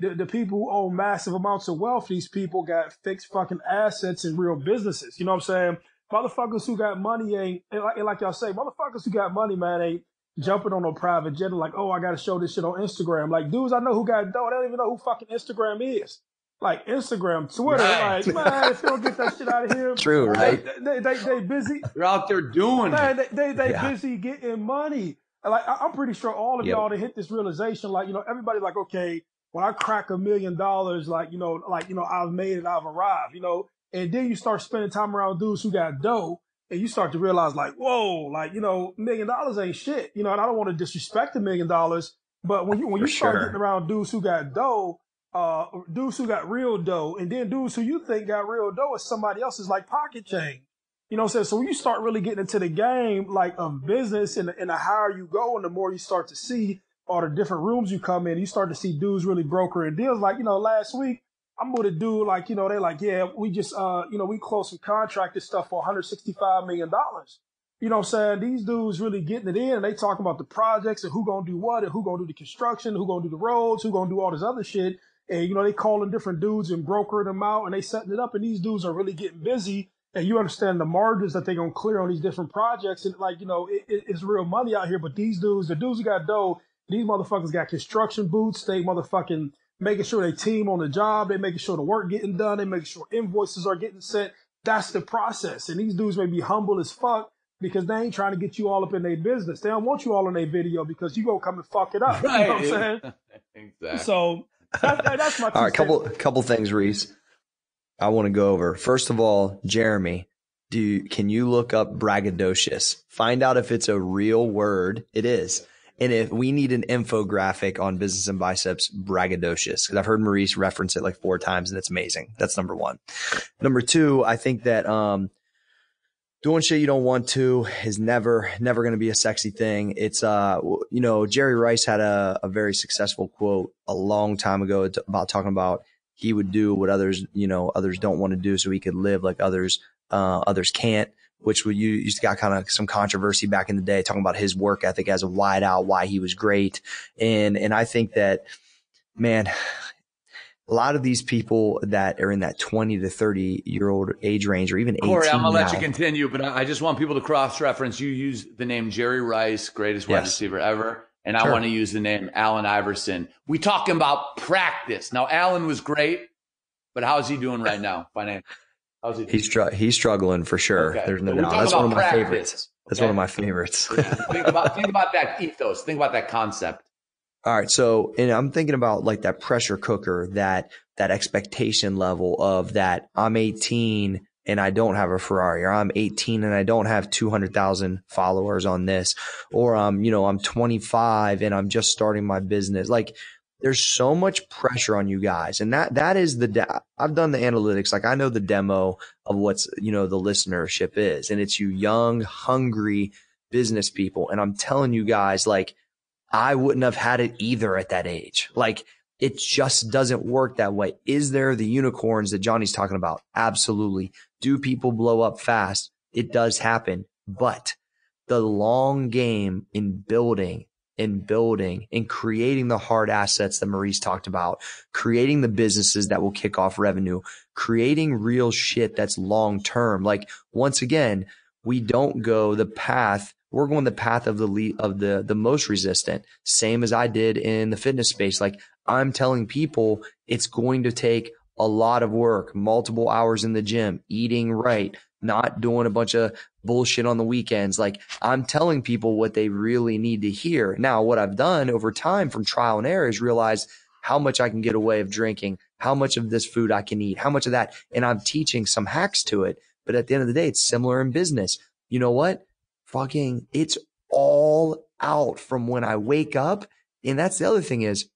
the people who own massive amounts of wealth, these people got fixed fucking assets and real businesses. You know what I'm saying? Motherfuckers who got money ain't, and like y'all say, motherfuckers who got money, man, ain't jumping on no private jet and like, oh, I got to show this shit on Instagram. Like, dudes I know who got dough, they don't even know who fucking Instagram is. Like, Instagram, Twitter, right. Like, man, if you don't get that shit out of here. True, right? They busy. They're out there doing man, it. They busy getting money. Like, I'm pretty sure all of y'all to hit this realization, like, you know, everybody like, okay, when I crack $1 million, like, you know, I've made it, I've arrived, you know, and then you start spending time around dudes who got dough and you start to realize like, whoa, like, you know, $1 million ain't shit, you know, and I don't want to disrespect $1 million, but when you start getting around dudes who got dough, dudes who got real dough, and then dudes who you think got real dough is somebody else's like pocket change, you know what I'm saying? So when you start really getting into the game, like of business and the higher you go and the more you start to see or the different rooms you come in, you start to see dudes really brokering deals. Like, you know, last week, I'm with a dude, like, you know, they're like, yeah, we just, you know, we closed some contracted stuff for $165 million. You know what I'm saying? These dudes really getting it in, and they talking about the projects and who going to do what and who going to do the construction, who going to do the roads, who going to do all this other shit. And, you know, they calling different dudes and brokering them out, and they setting it up, and these dudes are really getting busy. And you understand the margins that they're going to clear on these different projects. And, like, you know, it's real money out here. But these dudes, the dudes who got dough, these motherfuckers got construction boots. They motherfucking making sure they team on the job. They making sure the work getting done. They making sure invoices are getting sent. That's the process. And these dudes may be humble as fuck because they ain't trying to get you all up in their business. They don't want you all in their video because you go come and fuck it up. Right. You know what I'm saying? Exactly. So that's my two. All right, couple things, Reese, I want to go over. First of all, Jeremy, can you look up braggadocious? Find out if it's a real word. It is. And if we need an infographic on Business and Biceps, braggadocious, because I've heard Maurice reference it like 4 times, and it's amazing. That's number one. Number two, I think that doing shit you don't want to is never going to be a sexy thing. It's, you know, Jerry Rice had a very successful quote a long time ago about talking about he would do what others, you know, others don't want to do so he could live like others can't. Which we used to got kind of some controversy back in the day, talking about his work ethic as a wideout, why he was great. And I think that, man, a lot of these people that are in that 20 to 30-year-old age range or even 18 Corey, I'm going to let you continue, but I just want people to cross-reference. You use the name Jerry Rice, greatest wide receiver ever, and I want to use the name Allen Iverson. We talking about practice. Now, Allen was great, but how's he doing right now financially? He's struggling for sure. Okay. There's no doubt. That's one of my favorites. That's one of my favorites. Think about that ethos. Think about that concept. All right. So, and I'm thinking about like that pressure cooker, that expectation level of that I'm 18 and I don't have a Ferrari, or I'm 18 and I don't have 200,000 followers on this, or you know, I'm 25 and I'm just starting my business. Like, there's so much pressure on you guys. And that is I've done the analytics. Like, I know the demo of what's, you know, the listenership is, and it's you young, hungry business people. And I'm telling you guys, like, I wouldn't have had it either at that age. Like, it just doesn't work that way. Is there the unicorns that Johnny's talking about? Absolutely. Do people blow up fast? It does happen, but the long game in building and creating the hard assets that Maurice talked about, creating the businesses that will kick off revenue, creating real shit that's long-term. Like, once again, we don't go the path, we're going the path of the most resistant, same as I did in the fitness space. Like, I'm telling people it's going to take a lot of work, multiple hours in the gym, eating right, not doing a bunch of bullshit on the weekends. Like, I'm telling people what they really need to hear. Now, what I've done over time from trial and error is realize how much I can get away of drinking, how much of this food I can eat, how much of that. And I'm teaching some hacks to it. But at the end of the day, it's similar in business. You know what? Fucking, it's all out from when I wake up. And that's the other thing is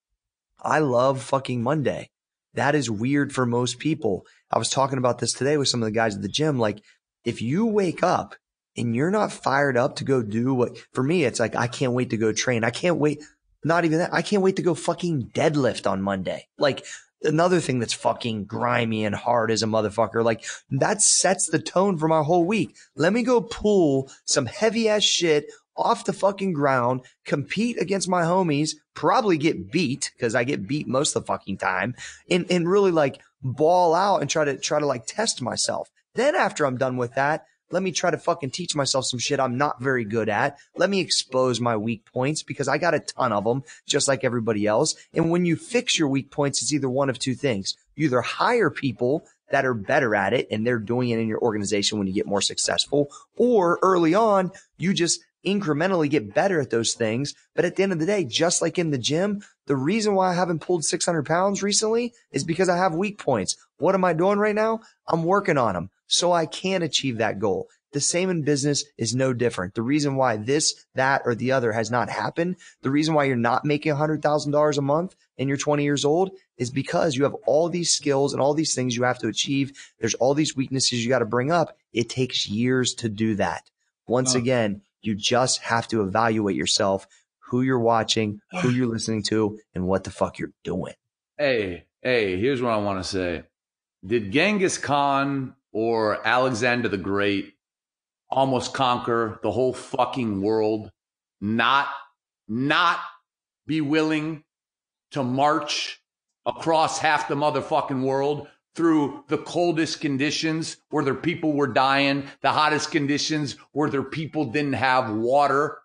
I love fucking Monday. That is weird for most people. I was talking about this today with some of the guys at the gym. Like, if you wake up and you're not fired up to go do what, for me, it's like, I can't wait to go train. I can't wait. Not even that. I can't wait to go fucking deadlift on Monday. Like, another thing that's fucking grimy and hard as a motherfucker. Like, that sets the tone for my whole week. Let me go pull some heavy ass shit off the fucking ground, compete against my homies, probably get beat because I get beat most of the fucking time, and really like ball out and try to like test myself. Then after I'm done with that, let me try to fucking teach myself some shit I'm not very good at. Let me expose my weak points because I got a ton of them, just like everybody else. And when you fix your weak points, it's either one of two things. You either hire people that are better at it and they're doing it in your organization when you get more successful, or early on, you just incrementally get better at those things. But at the end of the day, just like in the gym, the reason why I haven't pulled 600 pounds recently is because I have weak points. What am I doing right now? I'm working on them so I can achieve that goal. The same in business is no different. The reason why this, that, or the other has not happened, the reason why you're not making $100,000 a month and you're 20 years old is because you have all these skills and all these things you have to achieve. There's all these weaknesses you got to bring up. It takes years to do that. Once again, you just have to evaluate yourself, who you're watching, who you're listening to, and what the fuck you're doing. Hey, here's what I want to say. Did Genghis Khan or Alexander the Great almost conquer the whole fucking world, not be willing to march across half the motherfucking world through the coldest conditions where their people were dying, the hottest conditions where their people didn't have water?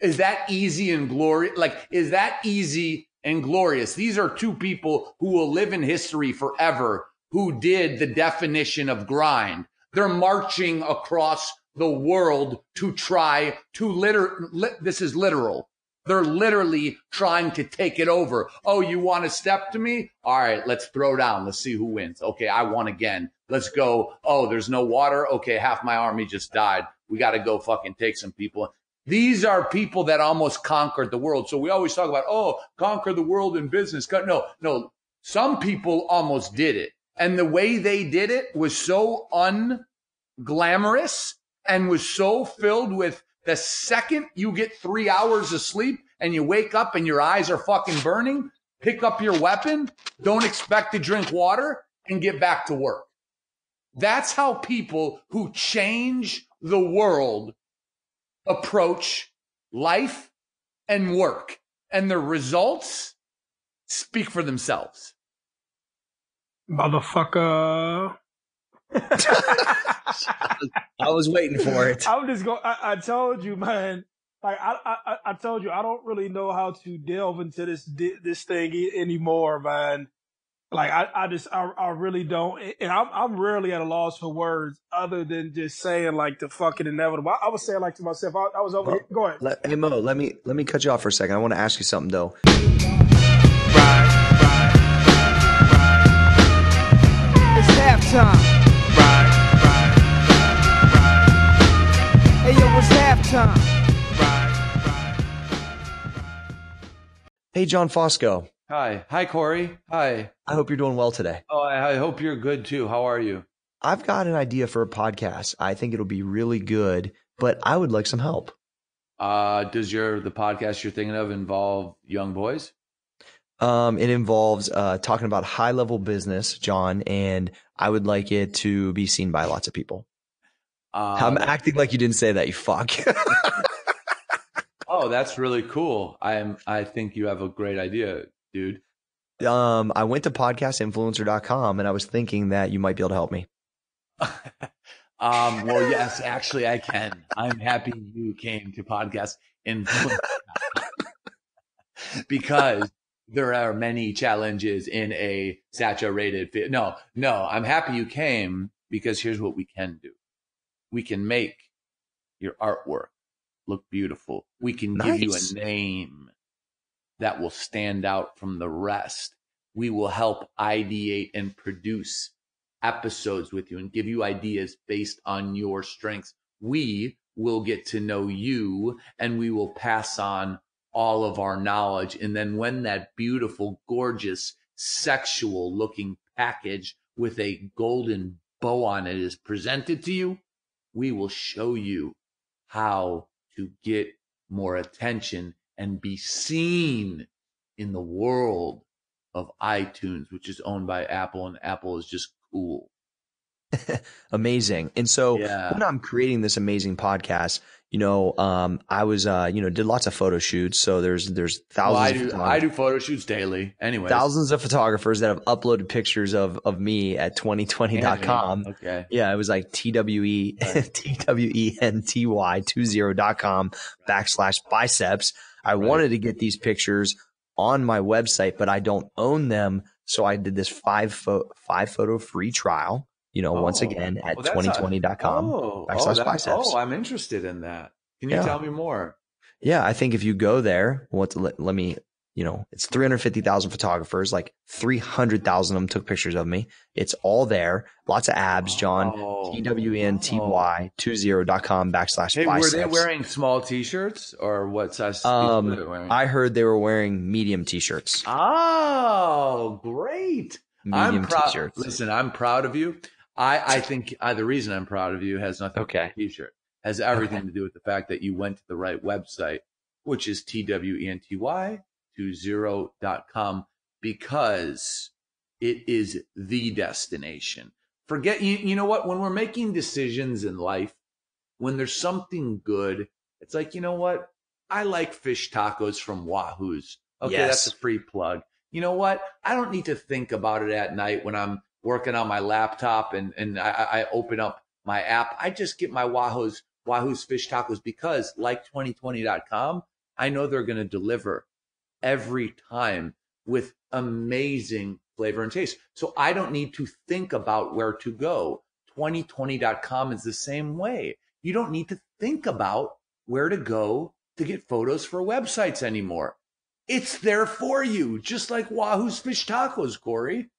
Is that easy and glorious? Like, is that easy and glorious? These are two people who will live in history forever who did the definition of grind. They're marching across the world to try to this is literal. They're literally trying to take it over. Oh, you want to step to me? All right, let's throw down. Let's see who wins. Okay, I won again. Let's go. Oh, there's no water. Okay, half my army just died. We got to go fucking take some people. These are people that almost conquered the world. So we always talk about, oh, conquer the world in business. No. Some people almost did it. And the way they did it was so unglamorous and was so filled with, the second you get 3 hours of sleep and you wake up and your eyes are fucking burning, pick up your weapon, don't expect to drink water, and get back to work. That's how people who change the world approach life and work. And the results speak for themselves. Motherfucker. I was waiting for it. I'm just going. I told you, man. Like I told you, I don't really know how to delve into this thing anymore, man. Like I really don't. And I'm rarely at a loss for words other than just saying like the fucking inevitable. I was saying like to myself, I was over. Well, go ahead. Hey Mo, let me cut you off for a second. I want to ask you something though. Right. It's halftime. Hey, John Fosco. Hi. Hi, Corey. Hi. I hope you're doing well today. Oh, I hope you're good too. How are you? I've got an idea for a podcast. I think it'll be really good, but I would like some help. Does the podcast you're thinking of involve young boys? It involves talking about high-level business, John, and I would like it to be seen by lots of people. I'm acting like you didn't say that, you fuck. Oh, that's really cool. I think you have a great idea, dude. I went to podcastinfluencer.com and I was thinking that you might be able to help me. Well, yes, actually I can. I'm happy you came to podcastinfluencer.com because there are many challenges in a saturated field. No, I'm happy you came because here's what we can do. We can make your artwork look beautiful. We can give you a name that will stand out from the rest. We will help ideate and produce episodes with you and give you ideas based on your strengths. We will get to know you, and we will pass on all of our knowledge. And then when that beautiful, gorgeous, sexual looking package with a golden bow on it is presented to you, we will show you how to get more attention and be seen in the world of iTunes, which is owned by Apple, and Apple is just cool. Amazing. And so when I'm creating this amazing podcast, you know, I was, did lots of photo shoots. So there's thousands. Well, I do photo shoots daily. Anyway, thousands of photographers that have uploaded pictures of me at 2020.com. Okay. Yeah. It was like TWENTY20.com/biceps. I wanted to get these pictures on my website, but I don't own them. So I did this five photo free trial, once again at 2020.com. /biceps. I'm interested in that. Can you tell me more? Yeah. I think if you go there, it's 350,000 photographers, like 300,000 of them took pictures of me. It's all there. Lots of abs, John. TWENTY20.com/biceps. Hey, were they wearing small t-shirts or what size? Were they wearing? I heard they were wearing medium t-shirts. Oh, great. Medium t-shirts. Listen, I'm proud of you. I think the reason I'm proud of you has nothing to do with the t-shirt. Has everything to do with the fact that you went to the right website, which is TWENTY20.com, because it is the destination. Forget you know what, when we're making decisions in life, when there's something good, it's like, you know what? I like fish tacos from Wahoo's. Okay, That's a free plug. You know what? I don't need to think about it at night when I'm working on my laptop and I open up my app. I just get my Wahoo's fish tacos because, like 2020.com, I know they're going to deliver every time with amazing flavor and taste. So I don't need to think about where to go. 2020.com is the same way. You don't need to think about where to go to get photos for websites anymore. It's there for you, just like Wahoo's Fish Tacos, Corey.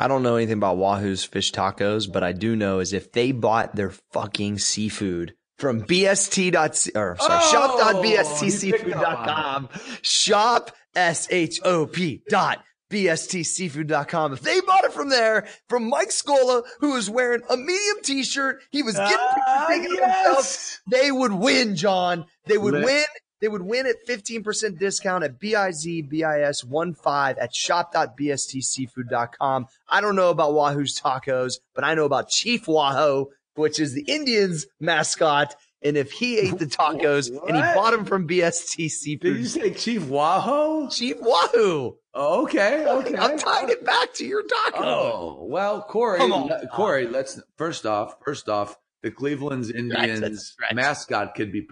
I don't know anything about Wahoo's Fish Tacos, but I do know is if they bought their fucking seafood from shop.bstseafood.com, shop, shop.bstseafood.com. If they bought it from there, from Mike Scola, who was wearing a medium t-shirt, he was getting pictures taken himself, they would win, John. They would win. They would win at 15% discount at BIZBIS15 at shop.bstseafood.com. I don't know about Wahoo's Tacos, but I know about Chief Wahoo, which is the Indians mascot. And if he ate the tacos and he bought them from BST Seafood. Did you say Chief Wahoo? Chief Wahoo. Oh, okay. I'm tying it back to your taco. Oh, well, Corey, let's first off, the Cleveland Indians mascot could be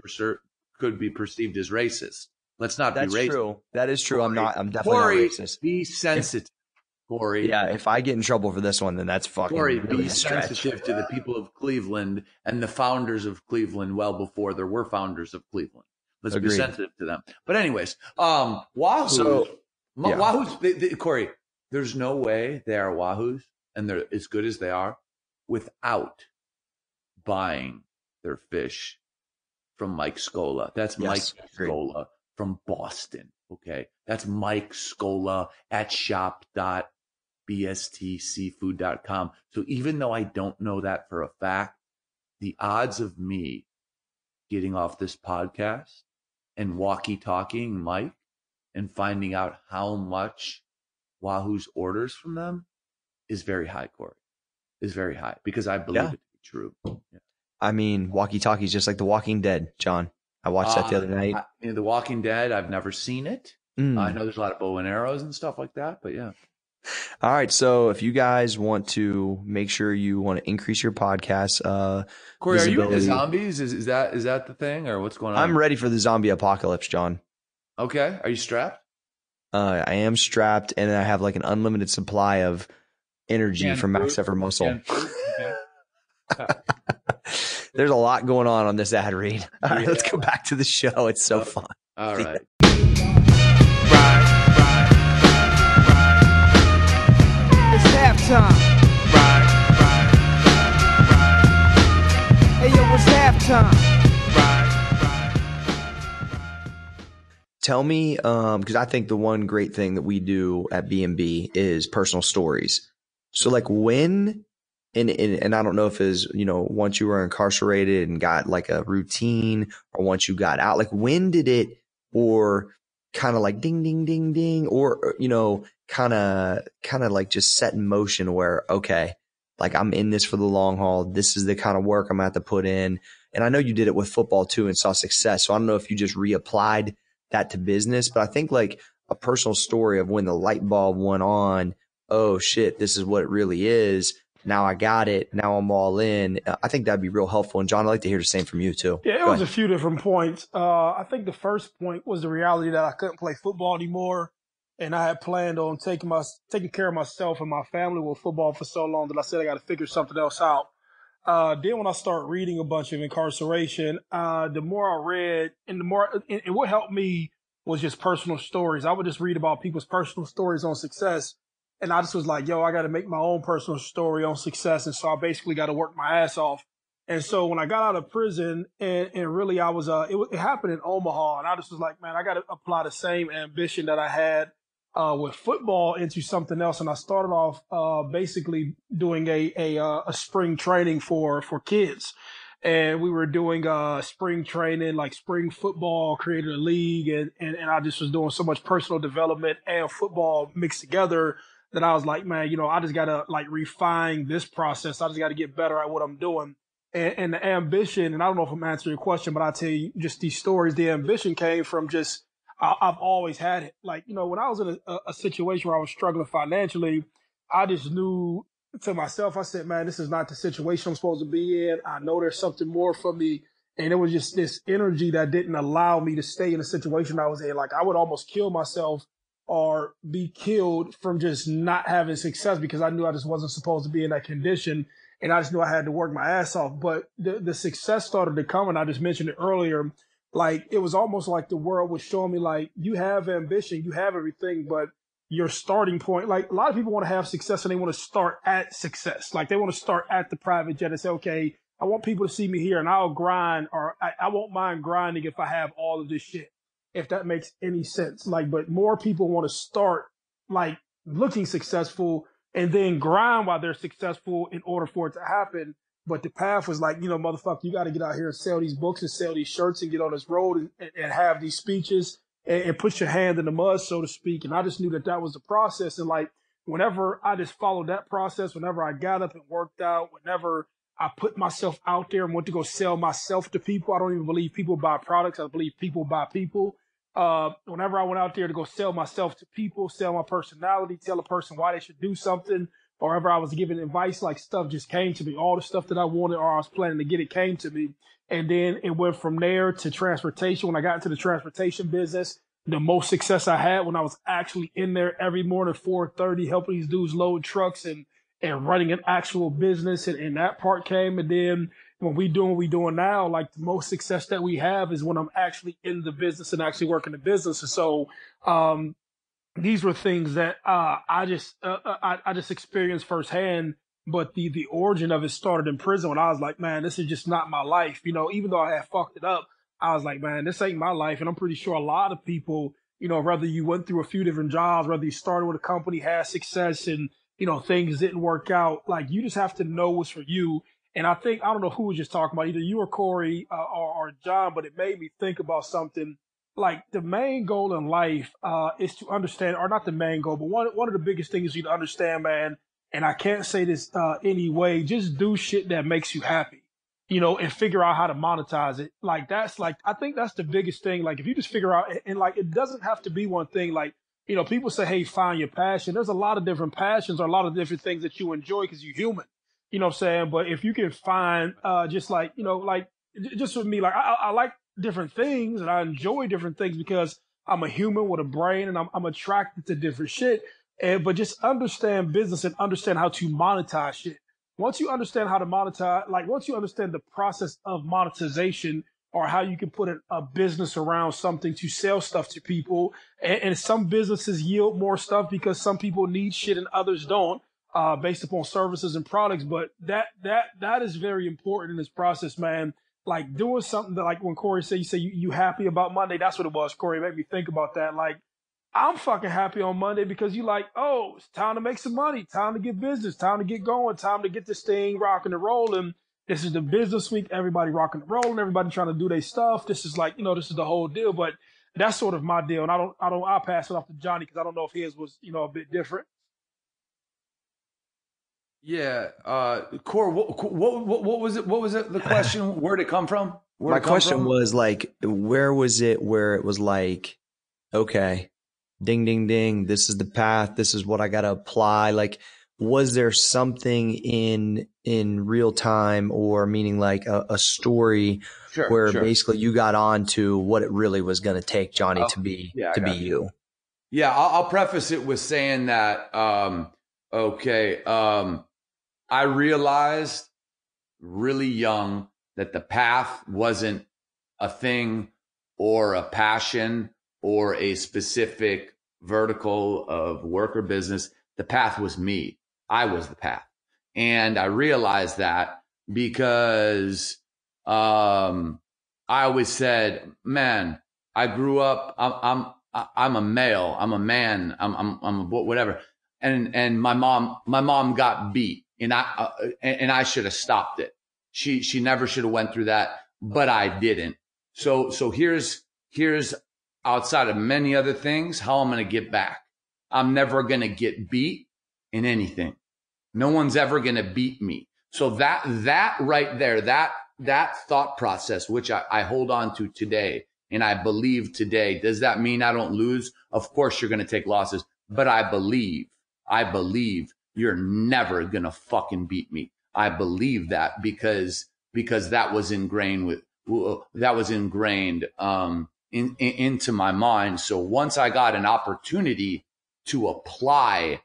perceived as racist. Let's not be racist. That's true. That is true. Corey, I'm definitely not racist. Be sensitive, Corey. Yeah, if I get in trouble for this one, then that's fucking Corey, really be sensitive to the people of Cleveland and the founders of Cleveland well before there were founders of Cleveland. Let's be sensitive to them. But anyways, Wahoo's, Corey, there's no way they are Wahoo's and they're as good as they are without buying their fish from Mike Scola. That's Mike Scola from Boston. Okay. That's Mike Scola at shop.bstseafood.com. So even though I don't know that for a fact, the odds of me getting off this podcast and walkie-talking Mike and finding out how much Wahoo's orders from them is very high, Corey. Is very high because I believe it to be true. Yeah. I mean, walkie-talkies just like The Walking Dead, John. I watched that the other night. The Walking Dead, I've never seen it. I know there's a lot of bow and arrows and stuff like that, but yeah. All right. So if you guys want to make sure you want to increase your podcast, Corey, visibility. Are you into zombies? Is that the thing or what's going on? I'm ready for the zombie apocalypse, John. Okay. Are you strapped? I am strapped and I have like an unlimited supply of energy from Max Effort Muscle. There's a lot going on this ad read. All right, let's go back to the show. It's so fun. All right. It's halftime. Hey, yo, it's halftime. Tell me, because I think the one great thing that we do at B&B is personal stories. So like when... And I don't know if it's, you know, once you were incarcerated and got like a routine or once you got out, like when did it or kind of like ding, ding, ding, ding, or, you know, kind of like just set in motion where, okay, like I'm in this for the long haul. This is the kind of work I'm going to have to put in. And I know you did it with football too and saw success. So I don't know if you just reapplied that to business, but I think like a personal story of when the light bulb went on, oh shit, this is what it really is. Now I got it. Now I'm all in. I think that'd be real helpful. And John, I'd like to hear the same from you too. Yeah, it was a few different points. I think the first point was the reality that I couldn't play football anymore. And I had planned on taking care of myself and my family with football for so long that I said I got to figure something else out. Then when I started reading a bunch of incarceration, the more I read and the more, and what helped me was just personal stories. I would just read about people's personal stories on success. And I just was like, yo, I got to make my own personal story on success. And so I basically got to work my ass off. And so when I got out of prison and really I was, it happened in Omaha. And I just was like, man, I got to apply the same ambition that I had with football into something else. And I started off basically doing a spring training for kids. And we were doing spring training, like spring football, created a league. And I just was doing so much personal development and football mixed together. That I was like, man, you know, I just got to like refine this process. I just got to get better at what I'm doing. And the ambition, and I don't know if I'm answering your question, but I tell you just these stories, the ambition came from just, I've always had it. Like, you know, when I was in a situation where I was struggling financially, I just knew to myself, I said, man, this is not the situation I'm supposed to be in. I know there's something more for me. And it was just this energy that didn't allow me to stay in the situation I was in. Like I would almost kill myself or be killed from just not having success because I knew I just wasn't supposed to be in that condition. And I just knew I had to work my ass off. But the success started to come. And I just mentioned it earlier. Like it was almost like the world was showing me like, you have ambition, you have everything, but your starting point, like a lot of people want to have success and they want to start at success. Like they want to start at the private jet and say, okay, I want people to see me here and I'll grind or I won't mind grinding if I have all of this shit. If that makes any sense, like, but more people want to start like looking successful and then grind while they're successful in order for it to happen. But the path was like, you know, motherfucker, you got to get out here and sell these books and sell these shirts and get on this road and have these speeches and put your hand in the mud, so to speak. And I just knew that that was the process. And like, whenever I just followed that process, whenever I got up and worked out, whenever I put myself out there and went to go sell myself to people, I don't even believe people buy products. I believe people buy people. Whenever I went out there to go sell myself to people, sell my personality, tell a person why they should do something, or whenever I was giving advice, like stuff just came to me. All the stuff that I wanted or I was planning to get, it came to me. And then it went from there to transportation. When I got into the transportation business, the most success I had when I was actually in there every morning at 4:30, helping these dudes load trucks and running an actual business. And that part came. And then when we doing what we doing now, like the most success that we have is when I'm actually in the business and actually working the business. And so these were things that I just experienced firsthand. But the origin of it started in prison when I was like, man, this is just not my life. You know, even though I had fucked it up, I was like, man, this ain't my life. And I'm pretty sure a lot of people, you know, whether you went through a few different jobs, whether you started with a company, had success and, you know, things didn't work out. Like you just have to know what's for you. And I think, I don't know who was just talking about, either you or Corey or John, but it made me think about something. Like the main goal in life is to understand, or not the main goal, but one of the biggest things you need to understand, man, and I can't say this anyway, just do shit that makes you happy, you know, and figure out how to monetize it. Like that's like, I think that's the biggest thing. Like if you just figure out, and like it doesn't have to be one thing. Like, you know, people say, hey, find your passion. There's a lot of different passions or a lot of different things that you enjoy because you're human. You know what I'm saying? But if you can find just like, you know, like just with me, like I like different things and I enjoy different things because I'm a human with a brain and I'm attracted to different shit. But just understand business and understand how to monetize shit. Once you understand how to monetize, like once you understand the process of monetization or how you can put a business around something to sell stuff to people, and some businesses yield more stuff because some people need shit and others don't, based upon services and products. But that is very important in this process, man. Like doing something that, like when Corey said, you happy about Monday. That's what it was, Corey. It made me think about that. Like, I'm fucking happy on Monday because you like, oh, it's time to make some money, time to get business, time to get going, time to get this thing rocking and rolling. This is the business week. Everybody rocking and rolling. Everybody trying to do their stuff. This is like, you know, this is the whole deal. But that's sort of my deal. And I'll pass it off to Johnny because I don't know if his was, you know, a bit different. Yeah, Cor, what was it? What was it? The question? Where'd it come from? My question was like, where was it? Where it was like, okay, ding, ding, ding. This is the path. This is what I got to apply. Like, was there something in real time, or meaning like a story where basically you got on to what it really was going to take Johnny to be you? Yeah, I'll preface it with saying that. I realized really young that the path wasn't a thing or a passion or a specific vertical of work or business. The path was me. I was the path. And I realized that because I always said, man, I grew up, I'm a male, I'm a man, I'm whatever. And my mom got beat, and I should have stopped it. She never should have went through that, but I didn't. So here's outside of many other things, how I'm going to get back. I'm never going to get beat in anything. No one's ever going to beat me. So that right there, that thought process, which I hold on to today and I believe today, does that mean I don't lose? Of course you're going to take losses, but I believe you're never going to fucking beat me. I believe that because that was ingrained into my mind. So once I got an opportunity to apply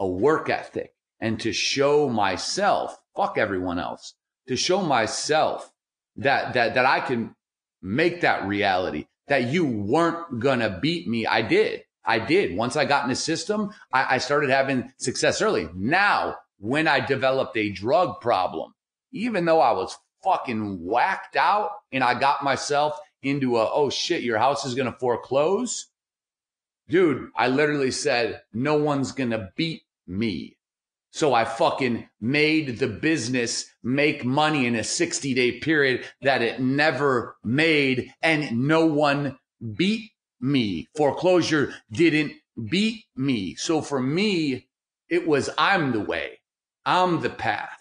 a work ethic and to show myself, fuck everyone else, to show myself that I can make that reality, that you weren't going to beat me. I did. Once I got in a system, I started having success early. Now, when I developed a drug problem, even though I was fucking whacked out and I got myself into oh shit, your house is going to foreclose. Dude, I literally said, no one's going to beat me. So I fucking made the business make money in a 60-day period that it never made, and no one beat me. Foreclosure didn't beat me. So for me, it was, I'm the way, I'm the path,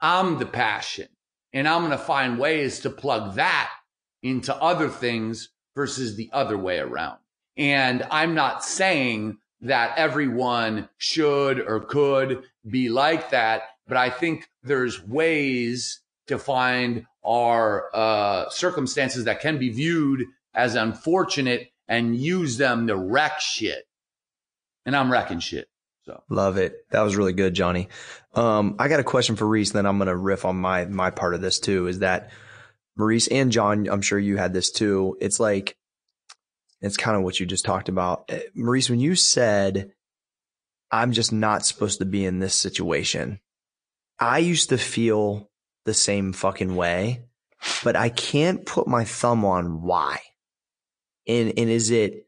I'm the passion, and I'm going to find ways to plug that into other things versus the other way around. And I'm not saying that everyone should or could be like that, but I think there's ways to find our circumstances that can be viewed as unfortunate and use them to wreck shit. And I'm wrecking shit. So love it. That was really good, Johnny. I got a question for Reese, and then I'm going to riff on my part of this too, is that Maurice and John, I'm sure you had this too. It's like, it's kind of what you just talked about. Maurice, when you said, I'm just not supposed to be in this situation, I used to feel the same fucking way, but I can't put my thumb on why. And is it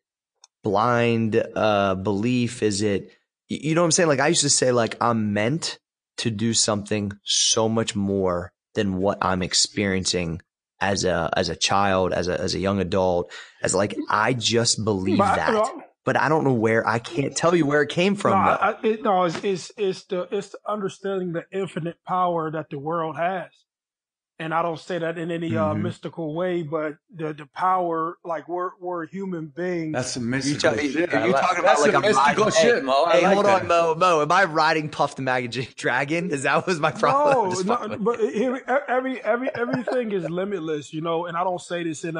blind belief? Is it, you know what I'm saying? Like I used to say, like, I'm meant to do something so much more than what I'm experiencing as a child, as a young adult, as like, I just believe that, but I don't know where, I can't tell you where it came from. It's the understanding the infinite power that the world has. And I don't say that in any mystical way, but the power, like we're human beings. That's some mystical shit. Are you talking about like a mystical shit, Mo? Hey, hold on, Mo. Mo, am I riding Puff the Magic Dragon? Is that was my problem? No, but everything is limitless, you know. And I don't say this in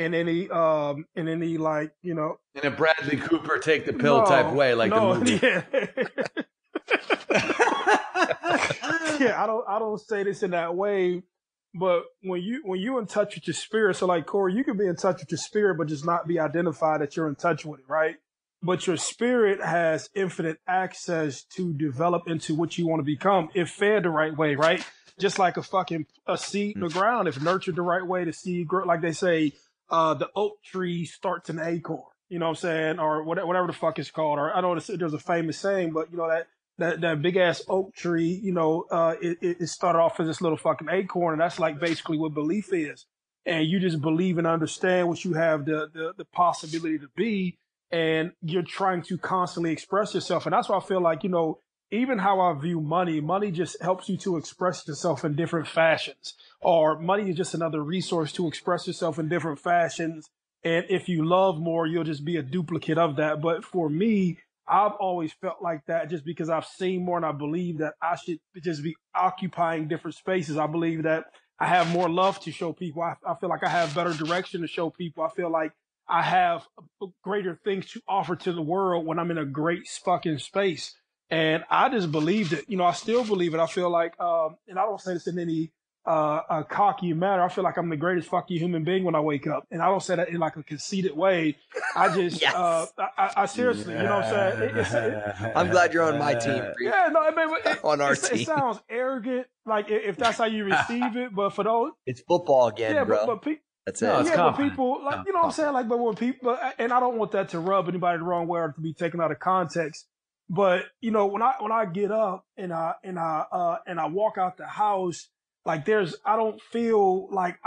any like, you know, in a Bradley Cooper take the pill type way, like the movie. Yeah. yeah, I don't say this in that way, but when you in touch with your spirit, so like Corey, you can be in touch with your spirit, but just not be identified that you're in touch with it, right? But your spirit has infinite access to develop into what you want to become if fed the right way, right? Just like a seed in the ground, if nurtured the right way, the seed grow. Like they say, the oak tree starts an acorn. You know what I'm saying, or whatever the fuck it's called. Or I know there's a famous saying, but you know that big ass oak tree, you know, it started off as this little fucking acorn, and that's like basically what belief is. And you just believe and understand what you have the possibility to be. And you're trying to constantly express yourself. And that's why I feel like, you know, even how I view money just helps you to express yourself in different fashions. Or money is just another resource to express yourself in different fashions. And if you love more, you'll just be a duplicate of that. But for me, I've always felt like that just because I've seen more and I believe that I should just be occupying different spaces. I believe that I have more love to show people. I feel like I have better direction to show people. I feel like I have greater things to offer to the world when I'm in a great fucking space. And I just believed it. You know, I still believe it. I feel like, and I don't say this in any a cocky manner. I feel like I'm the greatest fucking human being when I wake up. And I don't say that in like a conceited way. I just, yes. I seriously, you know what I'm saying? I'm glad you're on my team. Yeah, no, I mean, on our team. It sounds arrogant, like if that's how you receive it. But for those. It's football again, yeah, bro. But that's it. No, yeah, but people, like, you know what I'm saying? Like, but when people, and I don't want that to rub anybody the wrong way or to be taken out of context. But you know, when I get up and I walk out the house, like I feel like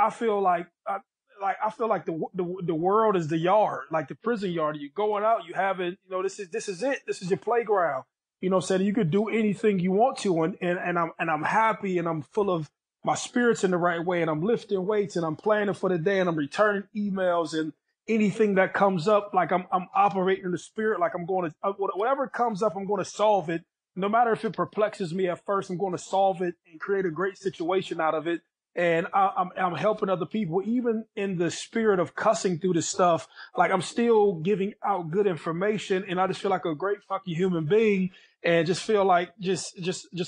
the world is the yard, like the prison yard. You're going out, you having, you know, this is it. This is your playground. You know, so you could do anything you want to, and I'm happy and I'm full of. My spirit's in the right way, and I'm lifting weights, and I'm planning for the day, and I'm returning emails, and anything that comes up, like I'm operating in the spirit, like I'm going to whatever comes up, I'm going to solve it. No matter if it perplexes me at first, I'm going to solve it and create a great situation out of it. And I'm helping other people, even in the spirit of cussing through this stuff. Like I'm still giving out good information, and I just feel like a great fucking human being, and just feel like just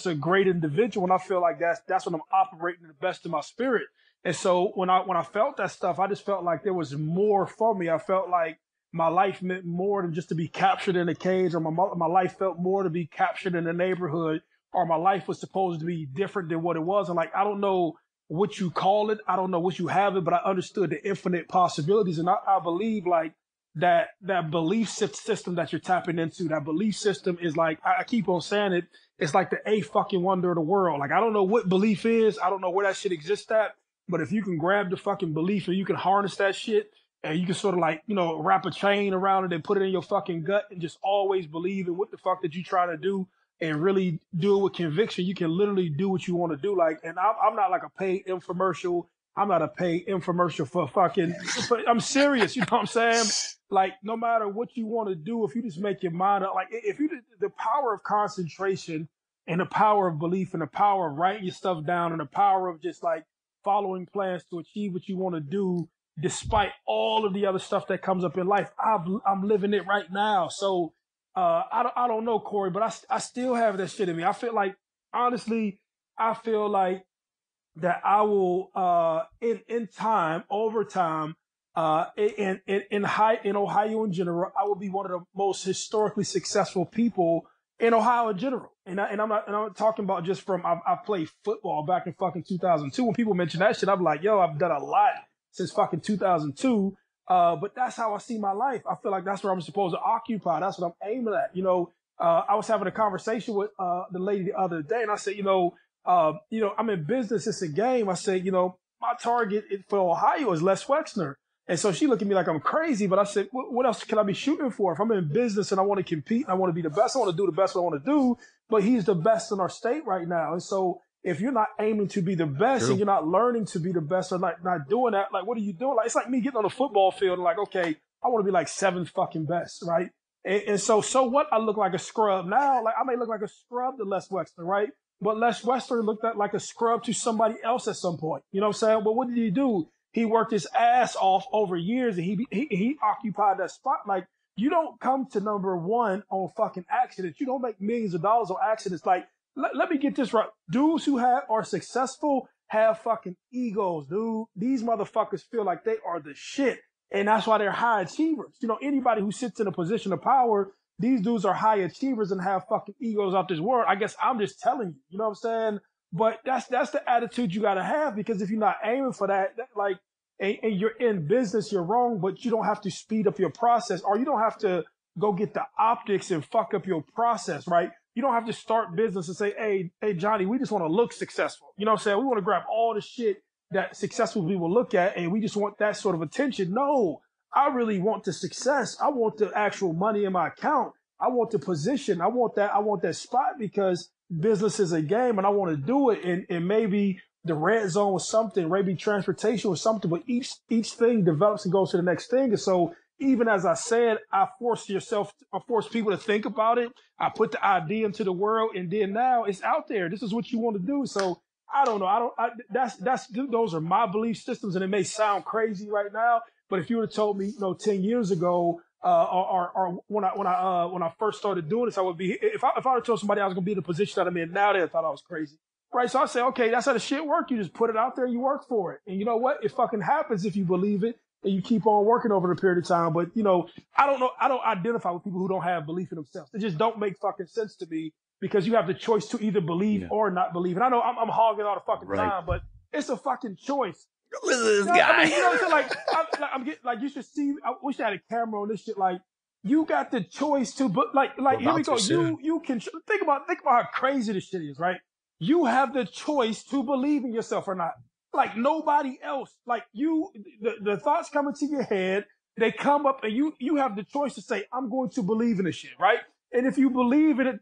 a great individual. And I feel like that's when I'm operating the best of my spirit. And so when I felt that stuff, I just felt like there was more for me. I felt like my life meant more than just to be captured in a cage, or my life felt more to be captured in a neighborhood, or my life was supposed to be different than what it was. And like I don't know what you call it. I don't know what you have it, but I understood the infinite possibilities. And I believe like that belief system that you're tapping into, that belief system is like, I keep on saying it. It's like the eighth fucking wonder of the world. Like, I don't know what belief is. I don't know where that shit exists at, but if you can grab the fucking belief and you can harness that shit and you can sort of like, you know, wrap a chain around it and put it in your fucking gut and just always believe in what the fuck that you try to do. And really do it with conviction. You can literally do what you want to do. Like, and I'm not like a paid infomercial. I'm not a paid infomercial for fucking. But I'm serious. You know what I'm saying? Like, no matter what you want to do, if you just make your mind up, like, if you the power of concentration and the power of belief and the power of writing your stuff down and the power of just like following plans to achieve what you want to do, despite all of the other stuff that comes up in life. I'm living it right now, so. I don't know, Corey, but I still have that shit in me. I feel like, honestly, I feel like that I will, in Ohio in general, I will be one of the most historically successful people in Ohio in general. And I'm not talking about just from, I played football back in fucking 2002. When people mention that shit, I'm like, yo, I've done a lot since fucking 2002. But that's how I see my life. I feel like that's where I'm supposed to occupy. That's what I'm aiming at. You know, I was having a conversation with the lady the other day, and I said, you know, I'm in business. It's a game. I said, you know, my target for Ohio is Les Wexner. And so she looked at me like I'm crazy. But I said, what else can I be shooting for? If I'm in business and I want to compete, and I want to be the best, I want to do the best what I want to do. But he's the best in our state right now. And so if you're not aiming to be the best and you're not learning to be the best or not doing that, like, what are you doing? Like, it's like me getting on a football field and like, okay, I want to be like seventh fucking best, right? And so what? I look like a scrub now. Like, I may look like a scrub to Les Wexner, right? But Les Wexner looked like a scrub to somebody else at some point. You know what I'm saying? But what did he do? He worked his ass off over years, and he occupied that spot. Like, you don't come to number one on fucking accidents. You don't make millions of dollars on accidents. Like, let me get this right. Dudes who are successful have fucking egos, dude. These motherfuckers feel like they are the shit. And that's why they're high achievers. You know, anybody who sits in a position of power, these dudes are high achievers and have fucking egos out this world. I guess I'm just telling you, you know what I'm saying? But that's the attitude you got to have, because if you're not aiming for that like, and you're in business, you're wrong, but you don't have to speed up your process, or you don't have to go get the optics and fuck up your process, right? You don't have to start business and say, hey, Johnny, we just want to look successful. You know what I'm saying? We want to grab all the shit that successful people look at, and we just want that sort of attention. No, I really want the success. I want the actual money in my account. I want the position. I want that spot, because business is a game, and I want to do it. And maybe the red zone or something, maybe transportation or something, but each thing develops and goes to the next thing. And so even as I said, I force people to think about it. I put the idea into the world, and then now it's out there. This is what you want to do. So I don't know. Those are my belief systems, and it may sound crazy right now, but if you would have told me, 10 years ago, or when I first started doing this, I would be, if I would have told somebody I was going to be in the position that I'm in now, they thought I was crazy. Right. So I say, okay, that's how the shit work. You just put it out there and you work for it. And you know what? It fucking happens if you believe it and you keep on working over the period of time. But, I don't identify with people who don't have belief in themselves. It just don't make fucking sense to me, because you have the choice to either believe or not believe. And I know I'm hogging all the fucking time, but it's a fucking choice. Listen to this guy. I mean, I'm getting, you should see, I wish I had a camera on this shit. Like, you got the choice to, but like here we go. You can think about how crazy this shit is, right? You have the choice to believe in yourself or not. Like nobody else. Like you, the thoughts come into your head, they come up, and you have the choice to say, I'm going to believe in this shit, right? And if you believe in it.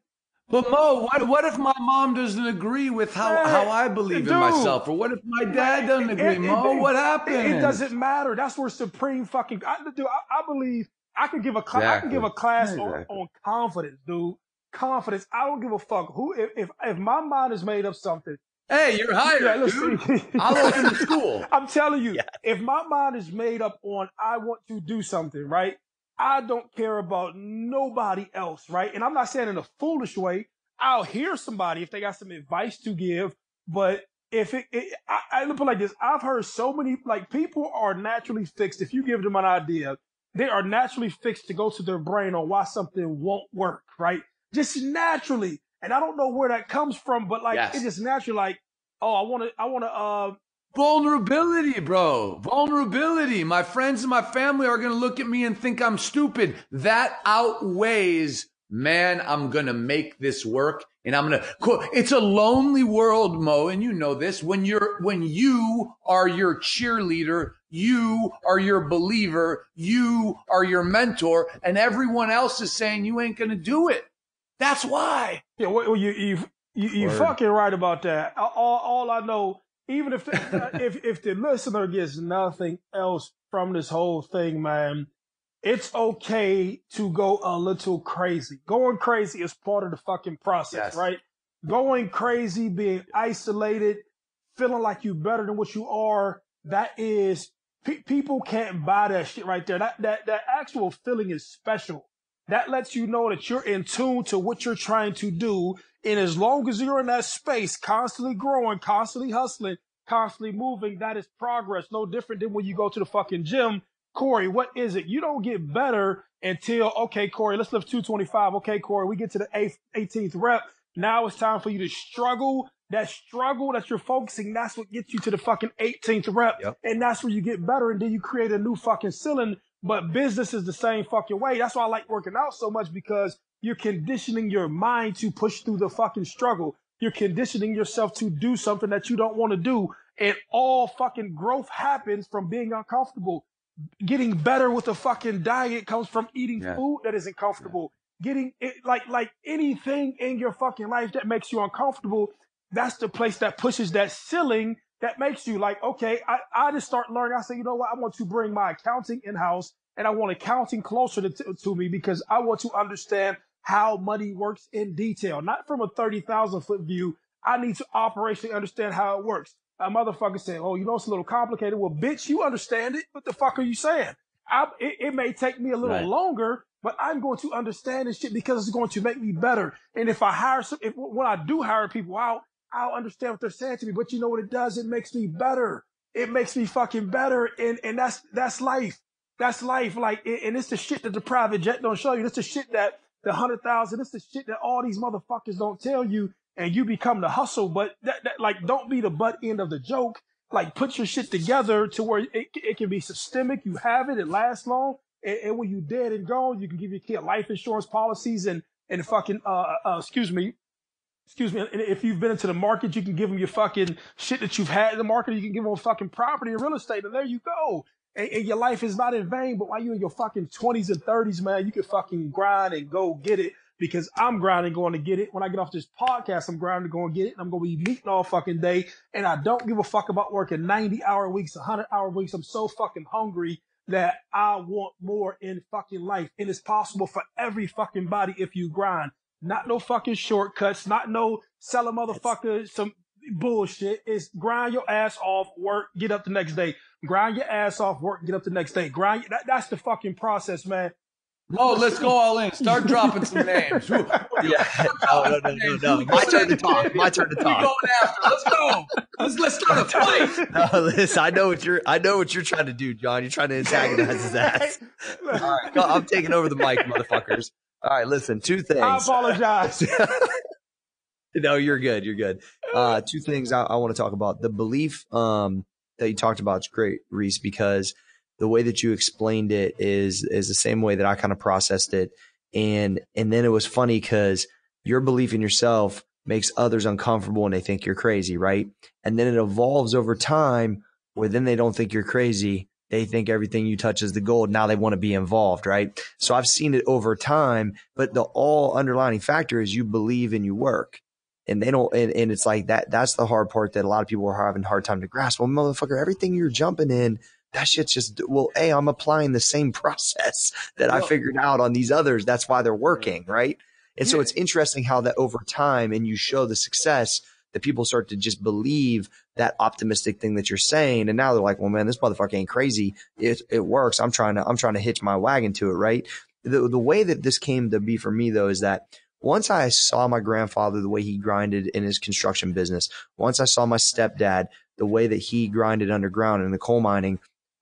But Mo, what if my mom doesn't agree with how I believe in myself? Or what if my dad doesn't agree, Mo? What happens? It doesn't matter. That's where supreme fucking, I believe I could give a class on confidence, dude. Confidence. I don't give a fuck who. If my mind has made up something, hey, you're hired. Yeah, listen, I'll open the school. I'm telling you, if my mind is made up on I want to do something, right? I don't care about nobody else, right? And I'm not saying in a foolish way. I'll hear somebody if they got some advice to give, but if I put it like this, I've heard so many people are naturally fixed. If you give them an idea, they are naturally fixed to go to their brain on why something won't work, right? Just naturally. And I don't know where that comes from, but it's just natural. Like, oh, I want to vulnerability, bro. Vulnerability. My friends and my family are going to look at me and think I'm stupid. That outweighs, man, I'm going to make this work. And I'm going to, it's a lonely world, Mo. And you know this, when you are your cheerleader, you are your believer, you are your mentor, and everyone else is saying you ain't going to do it. That's why. Yeah, well, you're fucking right about that. All I know, even if if the listener gets nothing else from this whole thing, man, it's okay to go a little crazy. Going crazy is part of the fucking process, right? Going crazy, being isolated, feeling like you're better than what you are, that is, people can't buy that shit right there. That actual feeling is special. That lets you know that you're in tune to what you're trying to do. And as long as you're in that space, constantly growing, constantly hustling, constantly moving, that is progress. No different than when you go to the fucking gym. Corey, what is it? You don't get better until, okay, Corey, let's lift 225. Okay, Corey, we get to the 18th rep. Now it's time for you to struggle. That struggle that you're focusing, that's what gets you to the fucking 18th rep. Yep. And that's where you get better. And then you create a new fucking ceiling. But business is the same fucking way. That's why I like working out so much, because you're conditioning your mind to push through the fucking struggle. You're conditioning yourself to do something that you don't want to do. And all fucking growth happens from being uncomfortable. Getting better with a fucking diet comes from eating food that isn't comfortable. Getting it, like anything in your fucking life that makes you uncomfortable, that's the place that pushes that ceiling. That makes you like, okay, I just start learning. I say, you know what? I want to bring my accounting in-house, and I want accounting closer to me, because I want to understand how money works in detail. Not from a 30,000-foot view. I need to operationally understand how it works. A motherfucker said, oh, it's a little complicated. Well, bitch, you understand it. What the fuck are you saying? It may take me a little longer, but I'm going to understand this shit because it's going to make me better. And if I hire some, if when I do hire people out, I'll understand what they're saying to me. But you know what it does? It makes me better. It makes me fucking better. And that's life. That's life. Like, and it's the shit that the private jet don't show you. It's the shit that the 100,000, it's the shit that all these motherfuckers don't tell you. And you become the hustle, but that like, don't be the butt end of the joke. Like, put your shit together to where it can be systemic. You have it lasts long. And when you dead and gone, you can give your kid life insurance policies and fucking, excuse me. And if you've been into the market, you can give them your fucking shit that you've had in the market. You can give them fucking property and real estate. And there you go. And your life is not in vain. But while you're in your fucking 20s and 30s, man, you can fucking grind and go get it. Because I'm grinding going to get it. When I get off this podcast, I'm grinding going to get it. And I'm going to be meeting all fucking day. And I don't give a fuck about working 90-hour weeks, 100-hour weeks. I'm so fucking hungry that I want more in fucking life. And it's possible for every fucking body if you grind. Not no fucking shortcuts. Not no sell a motherfucker some bullshit. It's grind your ass off, work, get up the next day. Grind your ass off, work, get up the next day. Grind. That's the fucking process, man. Oh, let's go all in. Start dropping some names. Yeah. No. My turn to talk. Going after. Let's go. Let's start a fight. No, listen, I know what you're trying to do, John. You're trying to antagonize his ass. All right, I'm taking over the mic, motherfuckers. All right, listen, two things. I apologize. No, you're good. You're good. Two things I want to talk about. The belief that you talked about is great, Reese, because the way that you explained it is the same way that I kind of processed it. And then it was funny because your belief in yourself makes others uncomfortable and they think you're crazy, right? And then it evolves over time where then they don't think you're crazy. They think everything you touch is the gold. Now they want to be involved, right? So I've seen it over time, but the all underlying factor is you believe and you work. And they don't, and it's like that. That's the hard part that a lot of people are having a hard time to grasp. Well, motherfucker, everything you're jumping in, that shit's just, well, hey, I'm applying the same process that I figured out on these others. That's why they're working, right? And so it's interesting how that over time and you show the success that people start to just believe that optimistic thing that you're saying. And now they're like, well, man, this motherfucker ain't crazy. It works. I'm trying to hitch my wagon to it, right? The way that this came to be for me though is that once I saw my grandfather, the way he grinded in his construction business, once I saw my stepdad, the way that he grinded underground in the coal mining,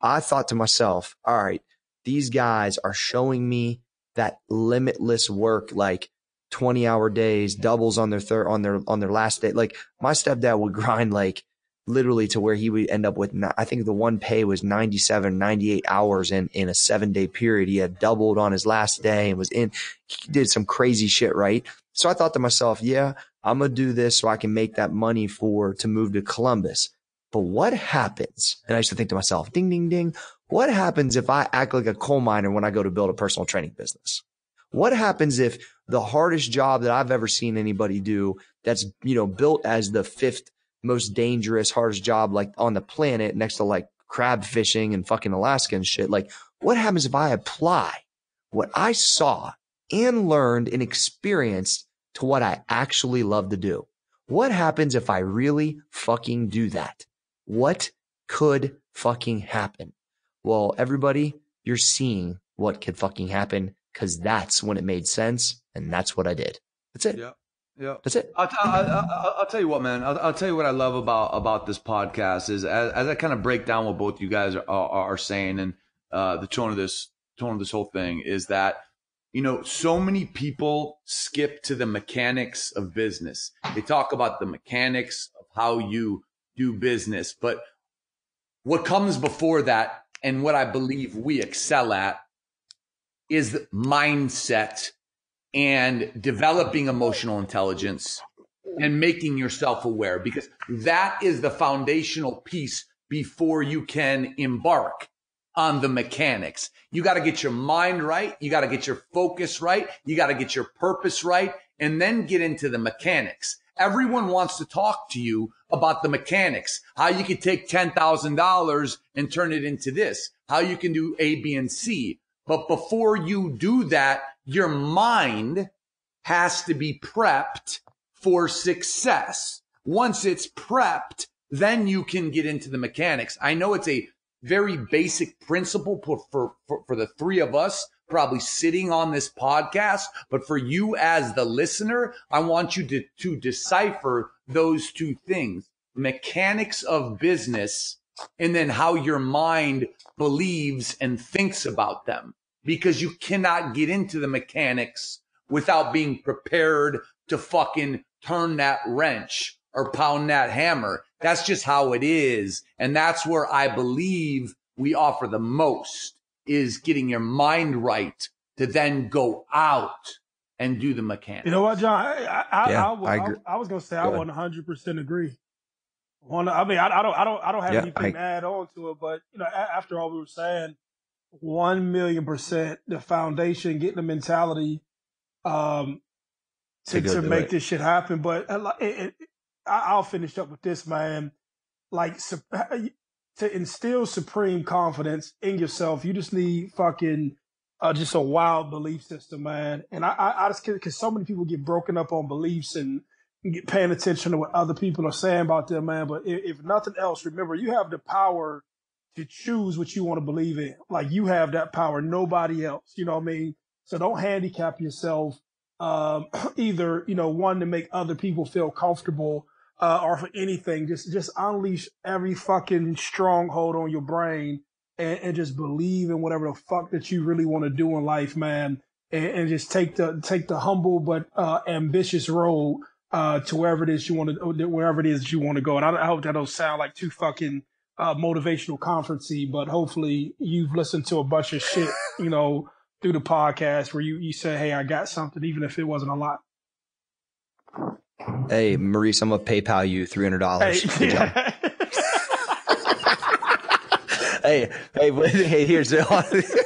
I thought to myself, all right, these guys are showing me that limitless work, like 20-hour days, doubles on their on their last day. Like my stepdad would grind like literally to where he would end up with, I think the one pay was 97, 98 hours in a 7-day period. He had doubled on his last day and he did some crazy shit, right? So I thought to myself, yeah, I'm going to do this so I can make that money to move to Columbus. But what happens? And I used to think to myself, ding, ding, ding. What happens if I act like a coal miner when I go to build a personal training business? What happens if the hardest job that I've ever seen anybody do that's, built as the 5th most dangerous, hardest job like on the planet next to like crab fishing and fucking Alaska and shit. Like what happens if I apply what I saw and learned and experienced to what I actually love to do? What happens if I really fucking do that? What could fucking happen? Well, everybody, you're seeing what could fucking happen because that's when it made sense. And that's what I did. That's it. Yeah. That's it. I'll tell you what, man. I'll tell you what I love about this podcast is as I kind of break down what both you guys are saying and the tone of this whole thing is that, so many people skip to the mechanics of business. They talk about the mechanics of how you do business, but what comes before that and what I believe we excel at is mindset and developing emotional intelligence and making yourself aware, because that is the foundational piece before you can embark on the mechanics. You got to get your mind right. You got to get your focus right. You got to get your purpose right, and then get into the mechanics. Everyone wants to talk to you about the mechanics, how you could take $10,000 and turn it into this, how you can do A, B, and C. But before you do that, your mind has to be prepped for success. Once it's prepped, then you can get into the mechanics. I know it's a very basic principle for the three of us, probably sitting on this podcast. But for you as the listener, I want you to decipher those two things, the mechanics of business and then how your mind believes and thinks about them, because you cannot get into the mechanics without being prepared to fucking turn that wrench or pound that hammer. That's just how it is. And that's where I believe we offer the most, is getting your mind right to then go out and do the mechanics. You know what, John? I was going to say I 100% agree. I mean, I don't have anything to add on to it, but you know, after all we were saying, 1,000,000% the foundation, getting the mentality to make this shit happen. But I'll finish up with this, man. Like, to instill supreme confidence in yourself, you just need fucking just a wild belief system, man. And I just can't, because so many people get broken up on beliefs and get paying attention to what other people are saying about them, man. But if nothing else, remember, you have the power to choose what you want to believe in. Like, you have that power, nobody else. You know what I mean? So don't handicap yourself either, you know, one, to make other people feel comfortable or for anything. Just unleash every fucking stronghold on your brain and just believe in whatever the fuck that you really want to do in life, man. And just take the humble but ambitious road to wherever it is you want to, wherever it is that you want to go. And I hope that don't sound like too fucking motivational conference-y, but hopefully you've listened to a bunch of shit, you know, through the podcast where you say, hey, I got something, even if it wasn't a lot. Hey, Maurice, I'm going to PayPal you $300. Hey, yeah. hey, here's the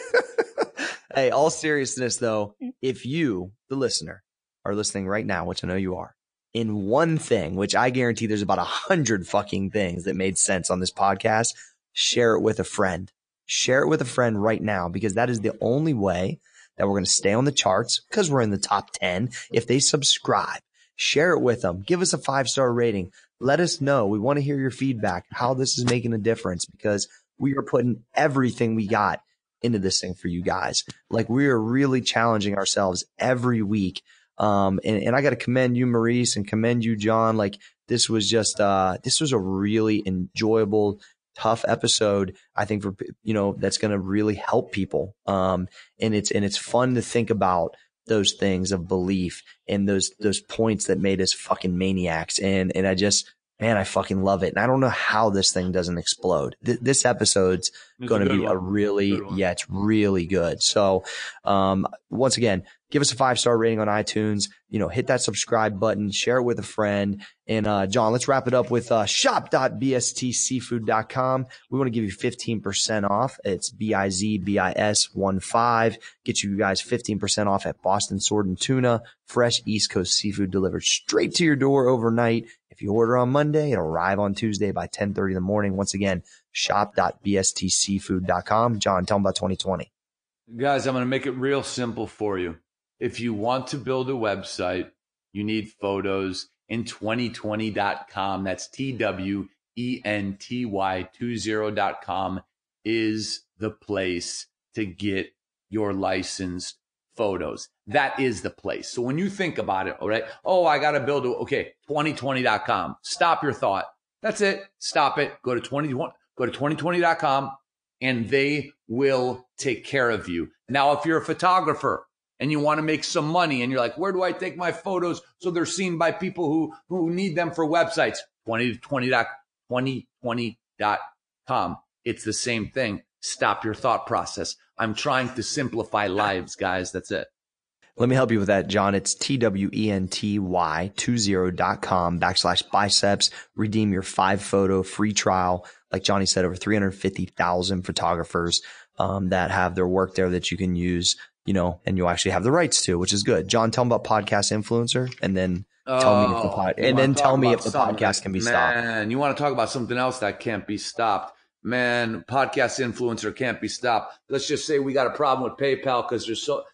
Hey, all seriousness though, if you, the listener, are listening right now, which I know you are, in one thing, which I guarantee there's about 100 fucking things that made sense on this podcast, share it with a friend. Share it with a friend right now, because that is the only way that we're going to stay on the charts, because we're in the top 10. If they subscribe, share it with them. Give us a 5-star rating. Let us know. We want to hear your feedback, how this is making a difference, because we are putting everything we got into this thing for you guys. Like, we are really challenging ourselves every week. And I got to commend you, Maurice, and commend you, John. Like, this was just, this was a really enjoyable, tough episode, I think, for, you know, that's going to really help people. And it's fun to think about those things of belief and those points that made us fucking maniacs. And I just, man, I fucking love it. And I don't know how this thing doesn't explode. This episode's going to be a really, yeah, it's really good. So, once again, give us a 5-star rating on iTunes, you know, hit that subscribe button, share it with a friend. And, John, let's wrap it up with, shop.bstseafood.com. We want to give you 15% off. It's BIZBIS15. Get you guys 15% off at Boston Sword and Tuna, fresh East Coast seafood delivered straight to your door overnight. If you order on Monday, it'll arrive on Tuesday by 10:30 in the morning. Once again, shop.bstseafood.com. John, tell them about 2020. Guys, I'm going to make it real simple for you. If you want to build a website, you need photos, and 2020.com. That's TWENTY20.com is the place to get your licensed photos. That is the place. So when you think about it, all right, oh, I got to build a, okay, 2020.com. Stop your thought. That's it. Stop it. Go to 2020.com and they will take care of you. Now, if you're a photographer and you want to make some money and you're like, where do I take my photos so they're seen by people who need them for websites? 2020.com. It's the same thing. Stop your thought process. I'm trying to simplify lives, guys. That's it. Let me help you with that, John. It's TWENTY20.com /biceps. Redeem your 5-photo free trial. Like Johnny said, over 350,000 photographers that have their work there that you can use, you know, and you'll actually have the rights to, which is good. John, tell them about Podcast Influencer, and then tell me if the podcast can be stopped. Man, you want to talk about something else that can't be stopped. Man, Podcast Influencer can't be stopped. Let's just say we got a problem with PayPal because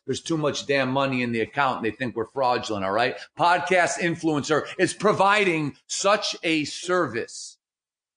there's too much damn money in the account and they think we're fraudulent, all right? Podcast Influencer is providing such a service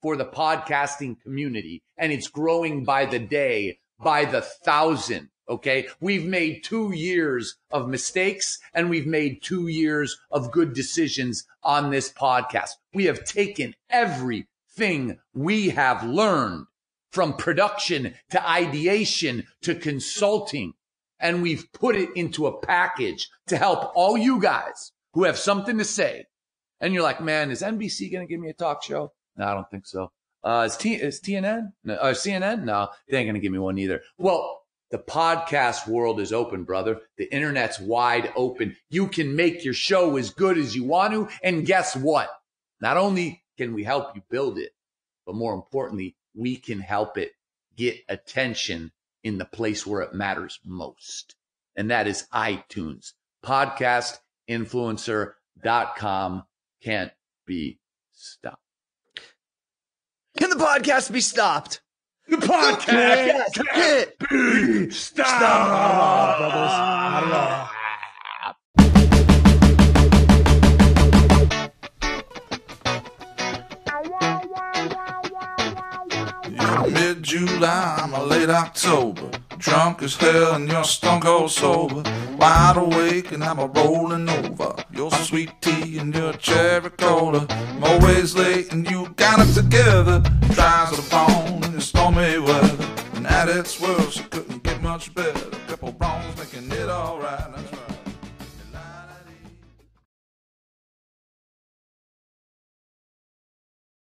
for the podcasting community, and it's growing by the day, by the thousand. Okay. We've made 2 years of mistakes and we've made 2 years of good decisions on this podcast. We have taken everything we have learned from production to ideation to consulting, and we've put it into a package to help all you guys who have something to say. And you're like, man, is NBC going to give me a talk show? No, I don't think so. Is TNN? No, CNN? No, they ain't going to give me one either. Well, the podcast world is open, brother. The internet's wide open. You can make your show as good as you want to. And guess what? Not only can we help you build it, but more importantly, we can help it get attention in the place where it matters most. And that is iTunes. Podcastinfluencer.com can't be stopped. Can the podcast be stopped? The podcast can't be stopped. Mid-July, I'm a late October, drunk as hell and you're stone cold sober, wide awake and I'm a rolling over, your sweet tea and your cherry cola, I'm always late and you got it together, drives to the bone in the stormy weather, and at its worst it couldn't get much better, a couple wrongs making it alright, that's right.